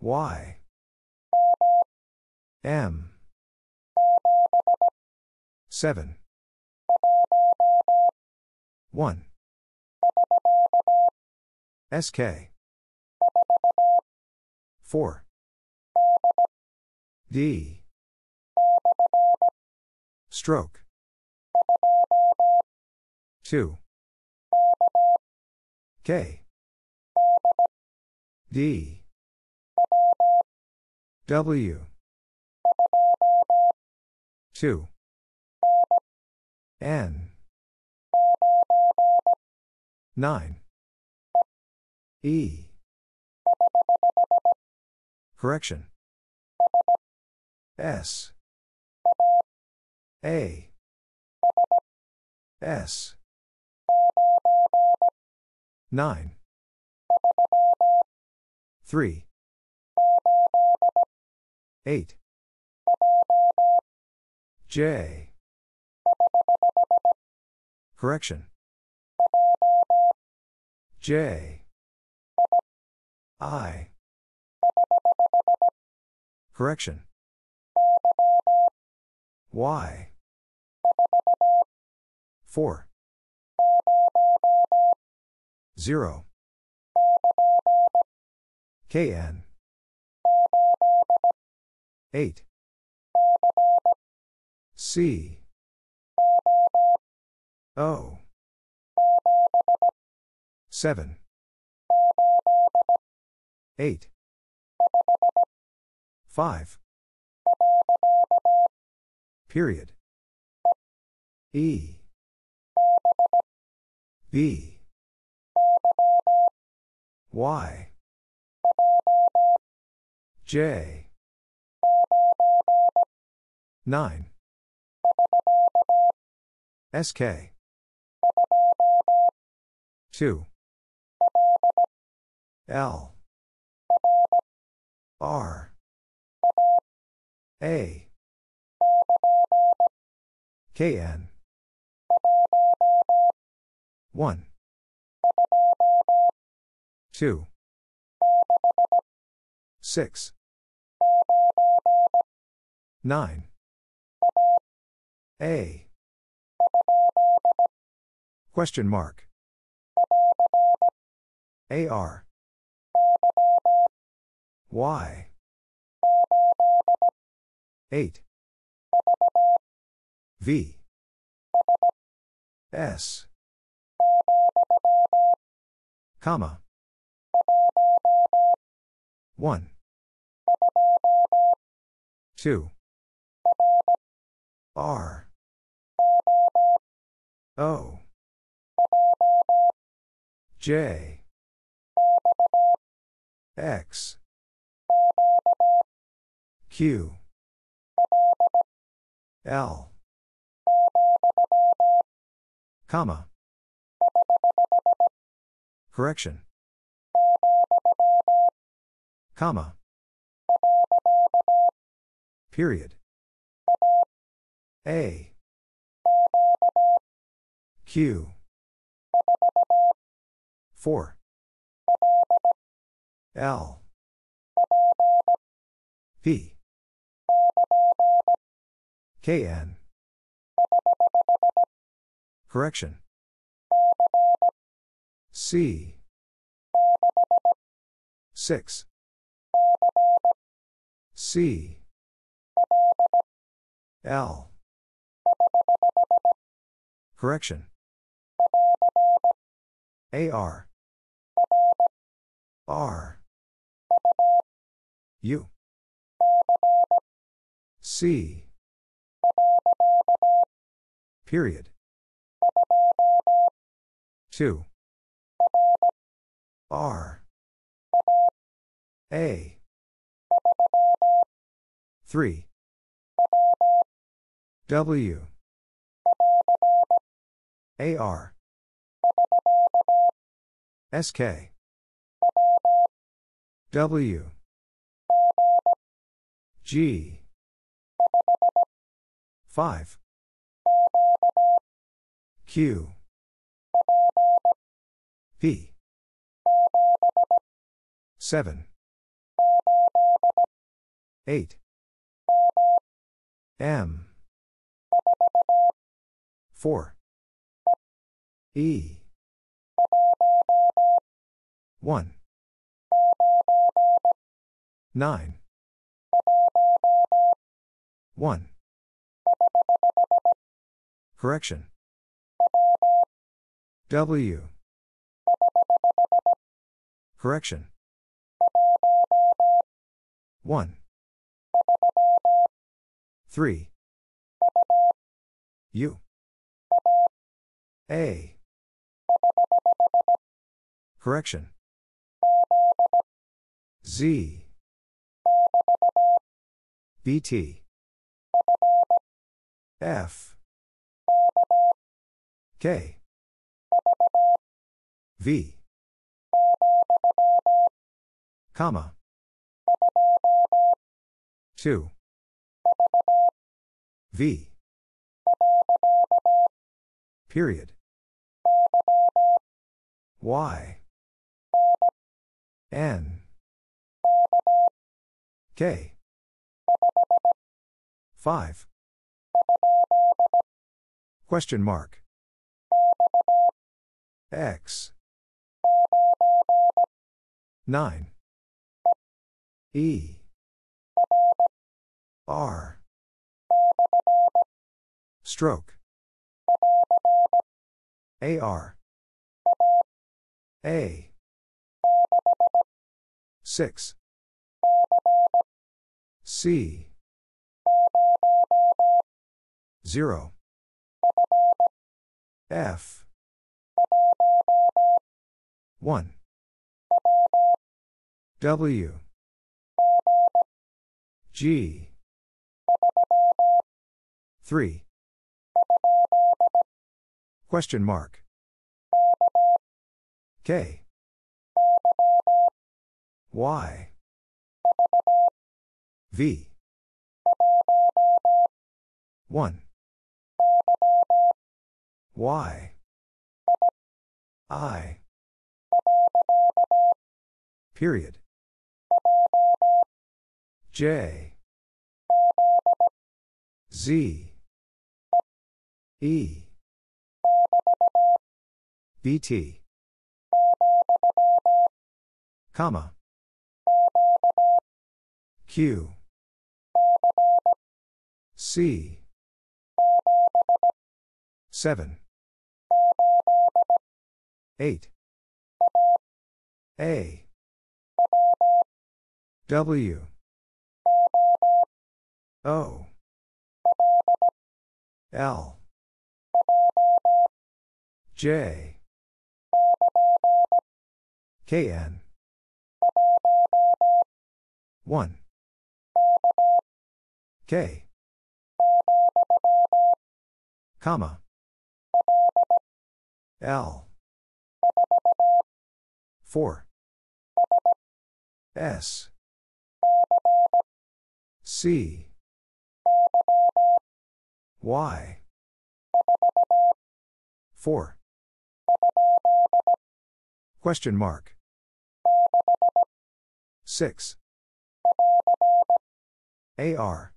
Y. M. seven. one. S K. four. D. Stroke. two. K. D. W. two. N. nine. E. Correction. S. A. S. nine. three. eight. J. Correction. J. I. Correction. Y. four. zero. K N. eight. C. O. seven. eight. five. Period. E. B. Y. J. nine. S K. two. L. R. A. K N. one. two. six. nine. A. Question mark. A R. Y. eight. V. S. Comma. one. two. R. O. J. X. Q. L. Comma. Correction. Comma. Period. A. Q. four. L. P. K N. Correction. C. six. C. L. Correction. A R. R. U. C. Period. two. R. A. three. W. A R. S K. W. G. five. Q. P. seven. eight. M. four. E. one. nine. one. Correction. W. Correction. one. three. U. A. Correction. Z. B T. F K V comma two V period Y N K five question mark X nine E R stroke A R A six C zero F one W G three question mark K Y V one Y I period J Z E B T comma Q C seven eight A W O L J K N one K comma L four S C Y four question mark six A R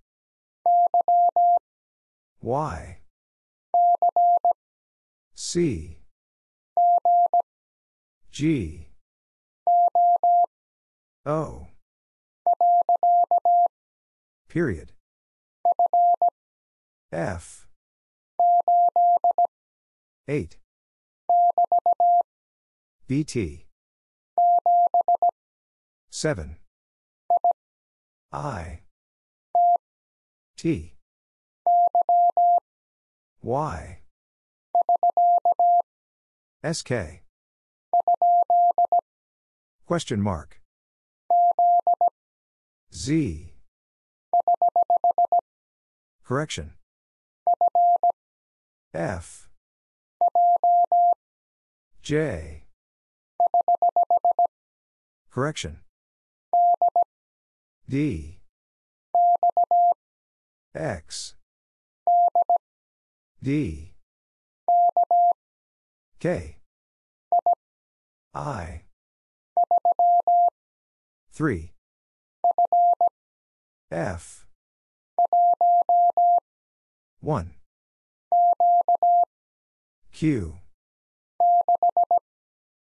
Y C G O period F eight B T seven I T Y S K question mark Z correction F J correction D X D K I three F one Q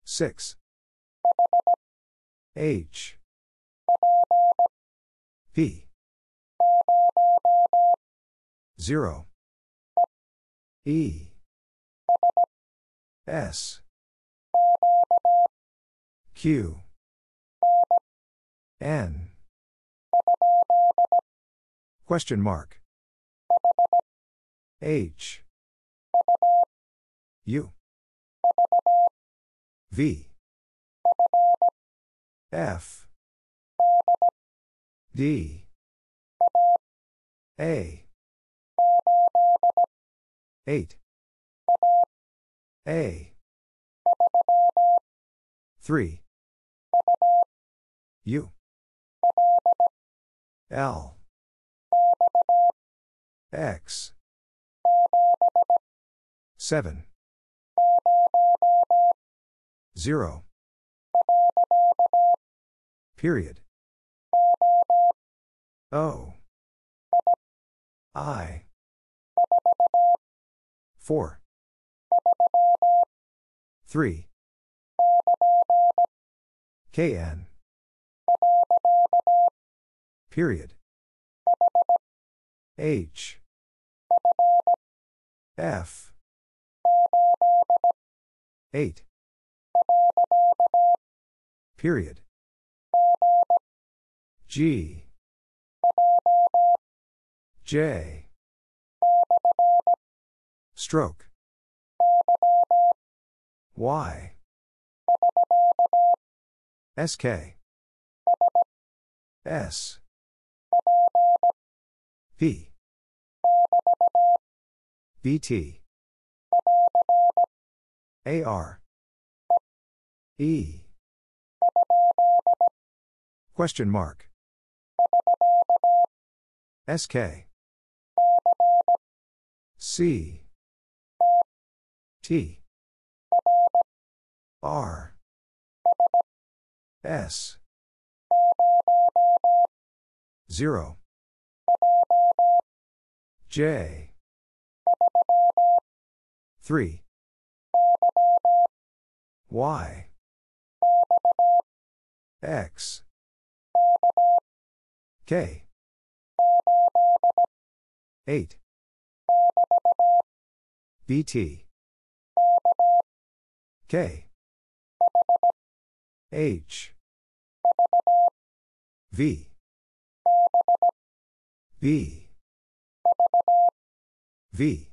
six H P zero E S Q N question mark H U V F D A eight. A. three. U. L. X. seven. zero. Period. O. I. four. three. K N. Period. H. F. eight. Period. G. J. Stroke. Y. S K. S. P. B T. A R. E. Question mark. S K. C. T. R. S. zero. J. three. Y. X. K. eight. B T. K. H. V. B. V.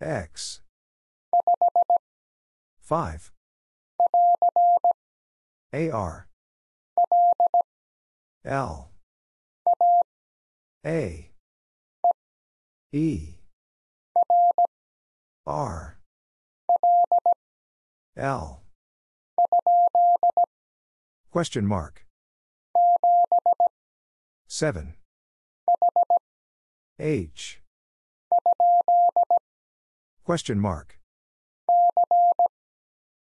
X. five. A R. L. A. E. R. L. Question mark. seven. H. Question mark.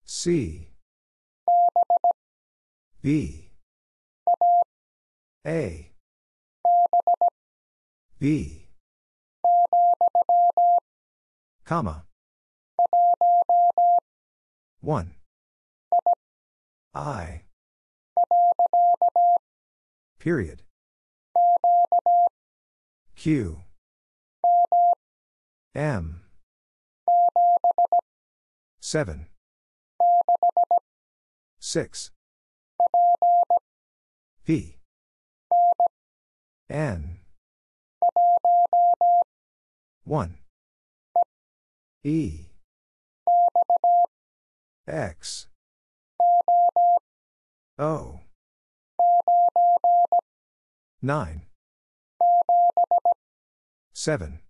C. B. A. B. Comma. one. I. Period. Q. M. seven. six. P. N. one. E. X. O. nine. seven.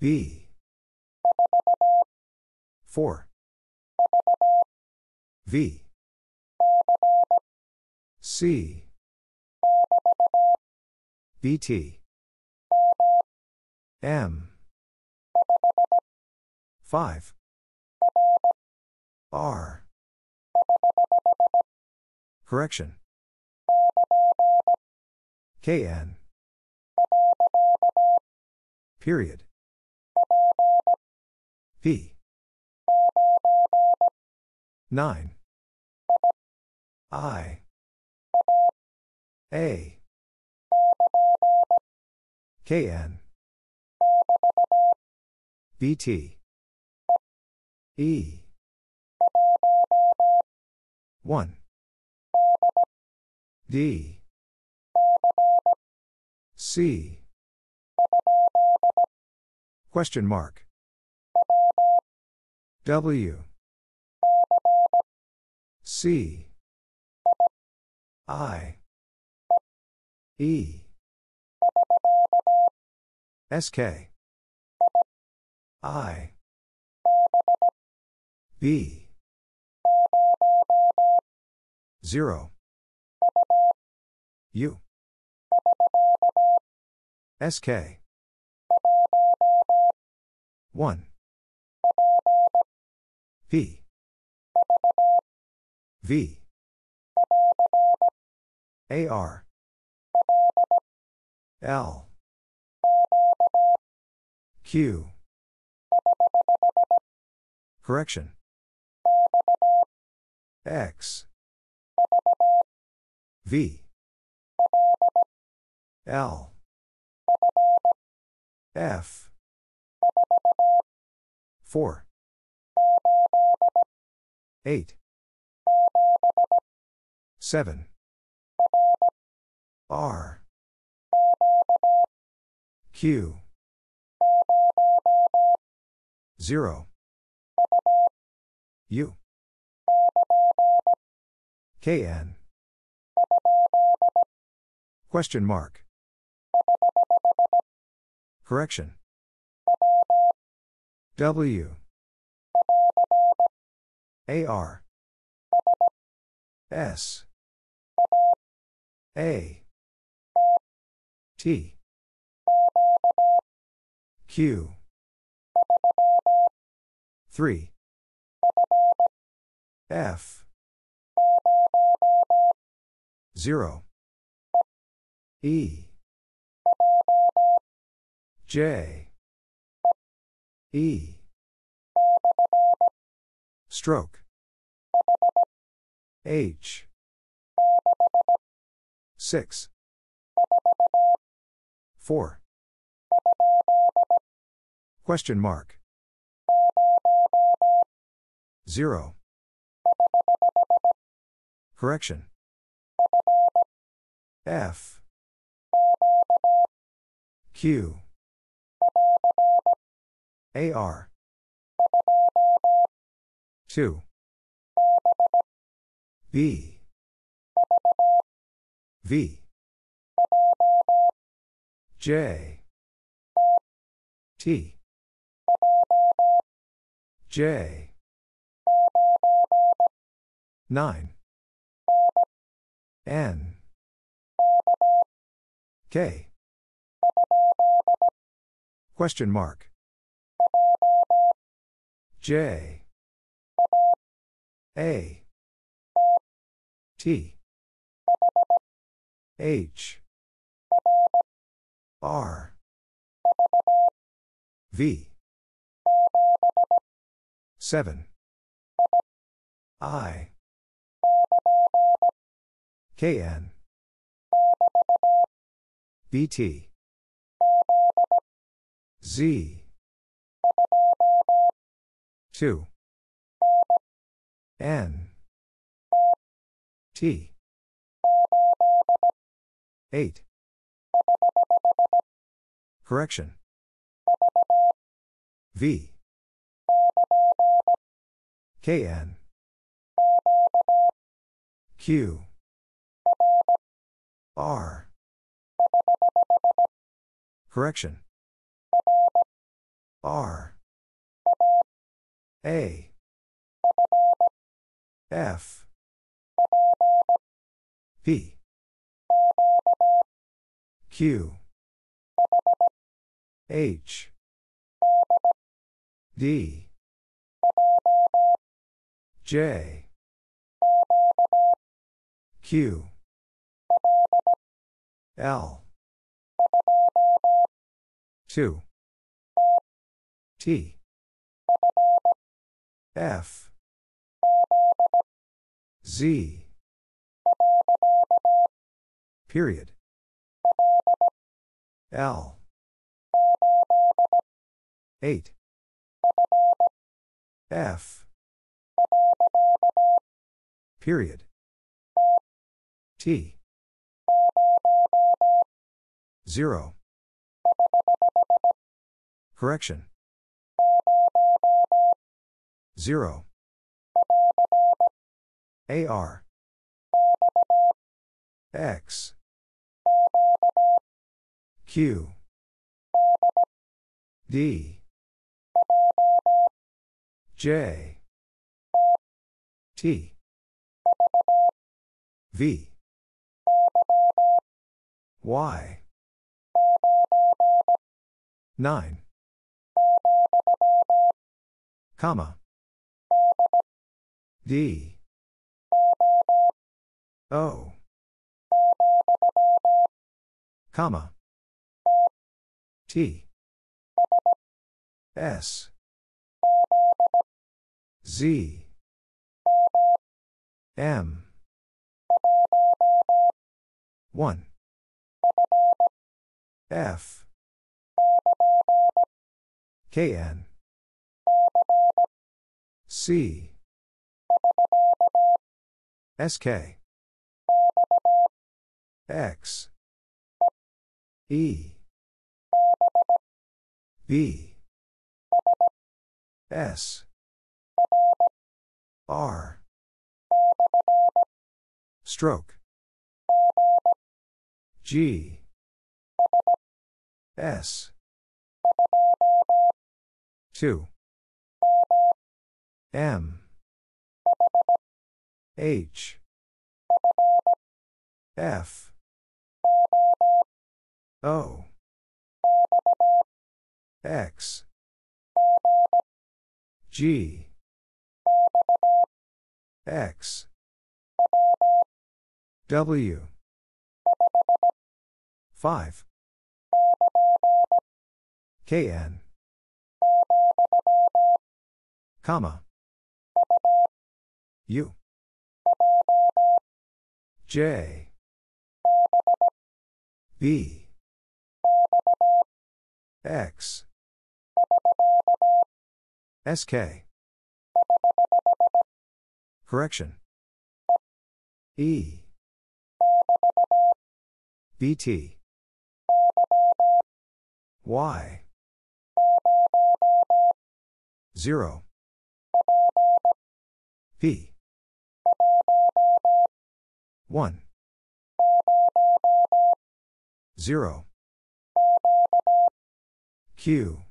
B. four. V. C. B T. M. five. R. Correction. K N. Period. P. nine. I. A. K N. B T. E. one. D. C. Question mark. W. C. I. E. S K I B zero U S K one P V A R L Q correction X V L F four eight seven R Q zero U K N question mark correction W A R S A T Q three F zero E J E stroke H six four question mark zero correction F Q A R two B V J T J nine N K question mark J A T H R V seven I K N B T Z two N T eight correction V K N Q R correction R A F P Q H D J Q L two T F Z period L eight F period T zero correction zero A R X Q D J T V Y nine comma D O comma T S Z M one F K N C S K X E B S R stroke G S two M H F O X G X W five K N comma U J B X S K correction E B T Y zero P one zero Q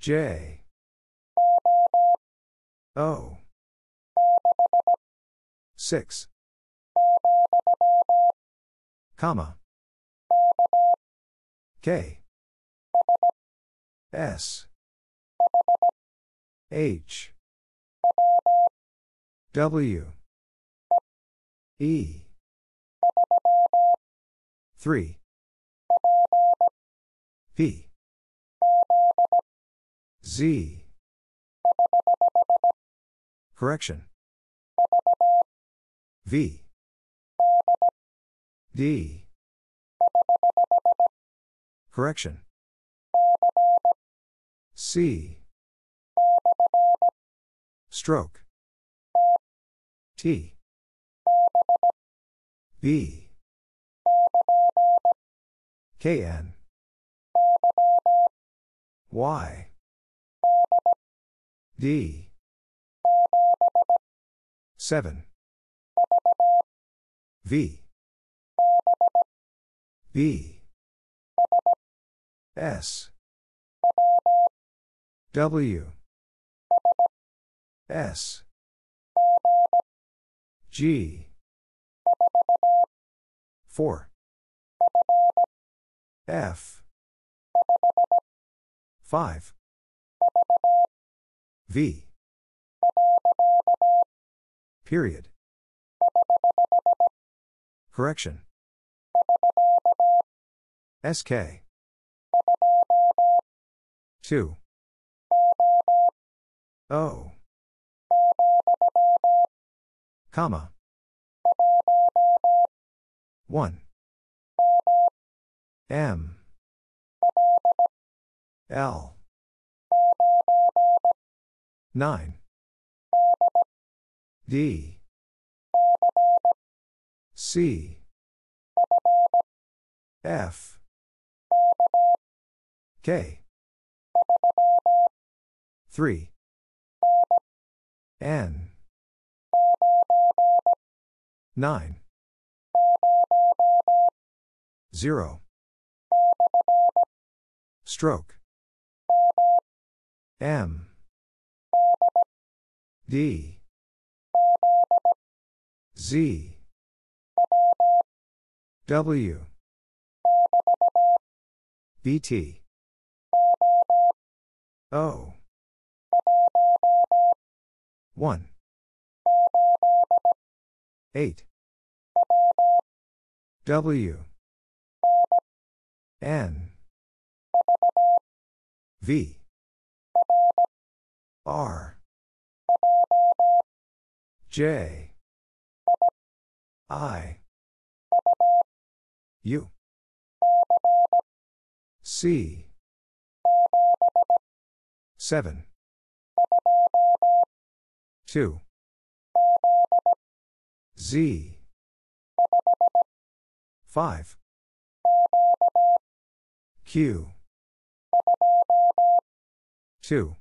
J O six comma K S H W E three P Z correction V D correction C stroke T B K N Y D seven V B S W S G four F five V period correction S K two O comma one M L nine D C F K three N nine zero Stroke. M. D. Z. W. B T. O. one. eight. W. N. V. R. J. I. U. C. seven. two. Z. five. Q. two.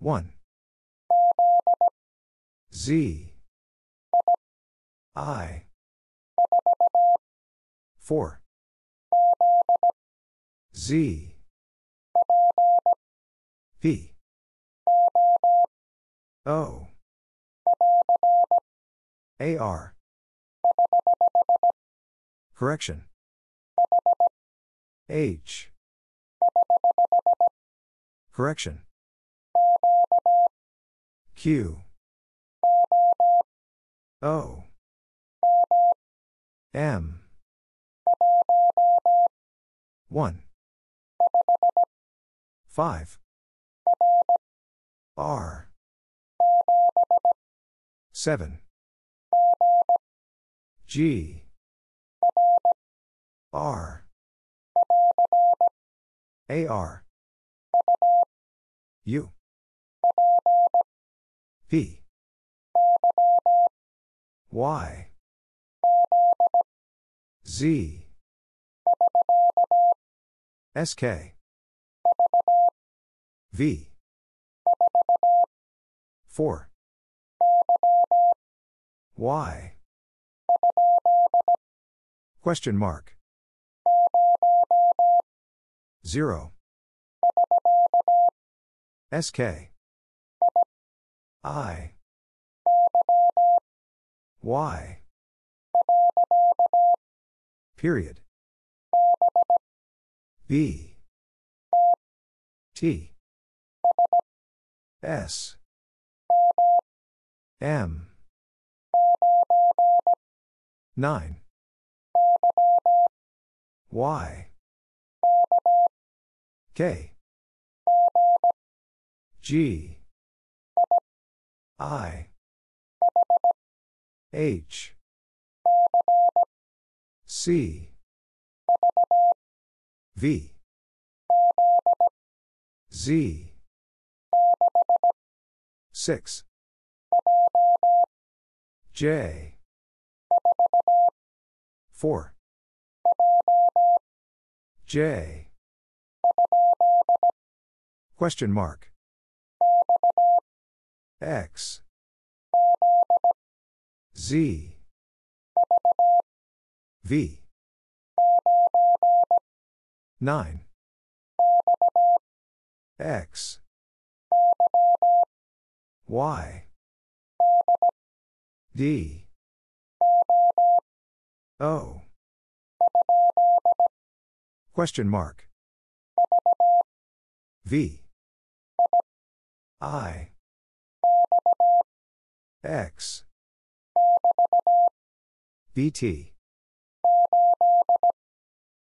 one. Z. I. four. Z. P. O. A R. Correction. H. Correction. Q. O. M. one. five. R. seven. G. R. A R. U. P. Y. Z. S K. V. four. Y. Question mark. zero. S K. I. Y. Period. B. T. S. M. nine. Y. K. G. I. H. C. V. Z. six. J. four. J. Question mark. X. Z. V. nine. X. Y. D. O. Question mark. V. I. X. B T.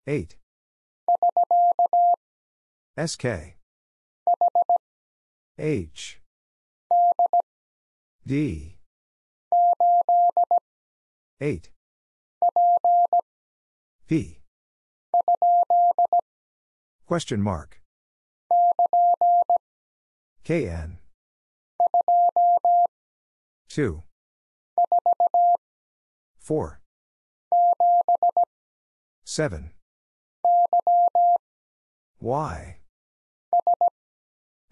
eight. S K. H. D. eight. P. Question mark. K N. two. four. seven. Y.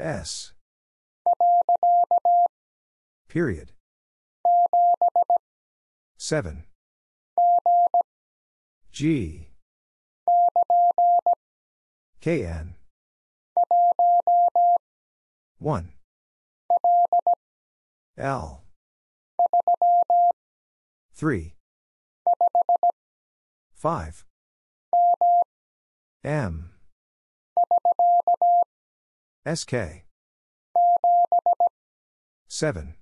S. Period. seven. G. K N one L three five M S K seven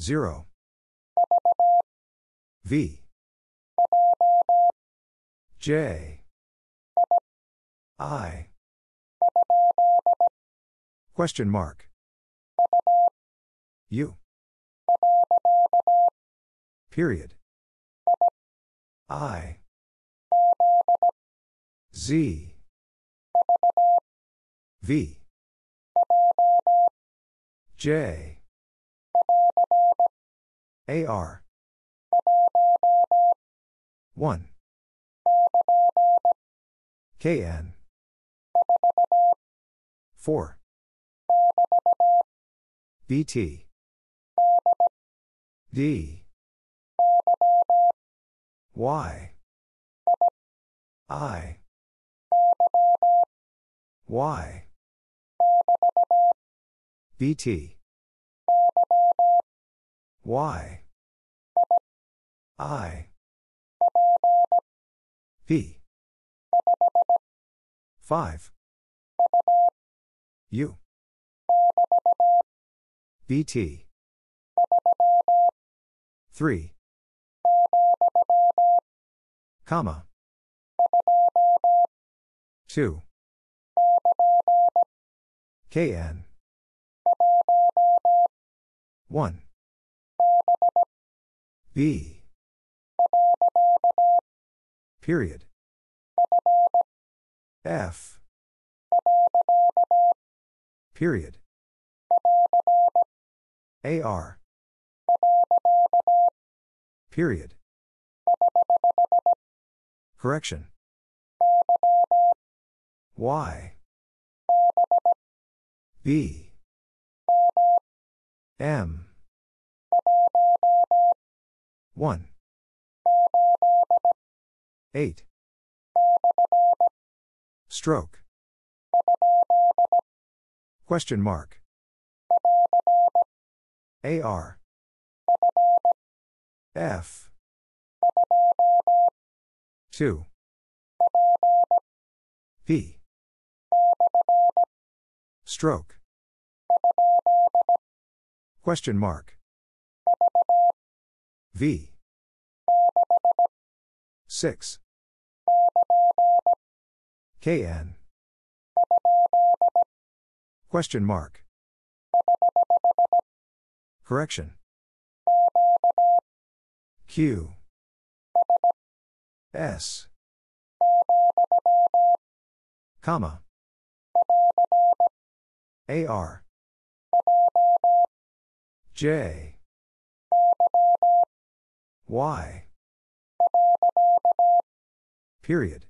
zero V J I question mark U period I Z V J A R one K N four B T D Y I Y B T Y I P five U B T three comma two K N one B period F period A R period correction Y B M one eight stroke question mark A R F two P stroke question mark V six K N question mark correction Q S comma A R J Y period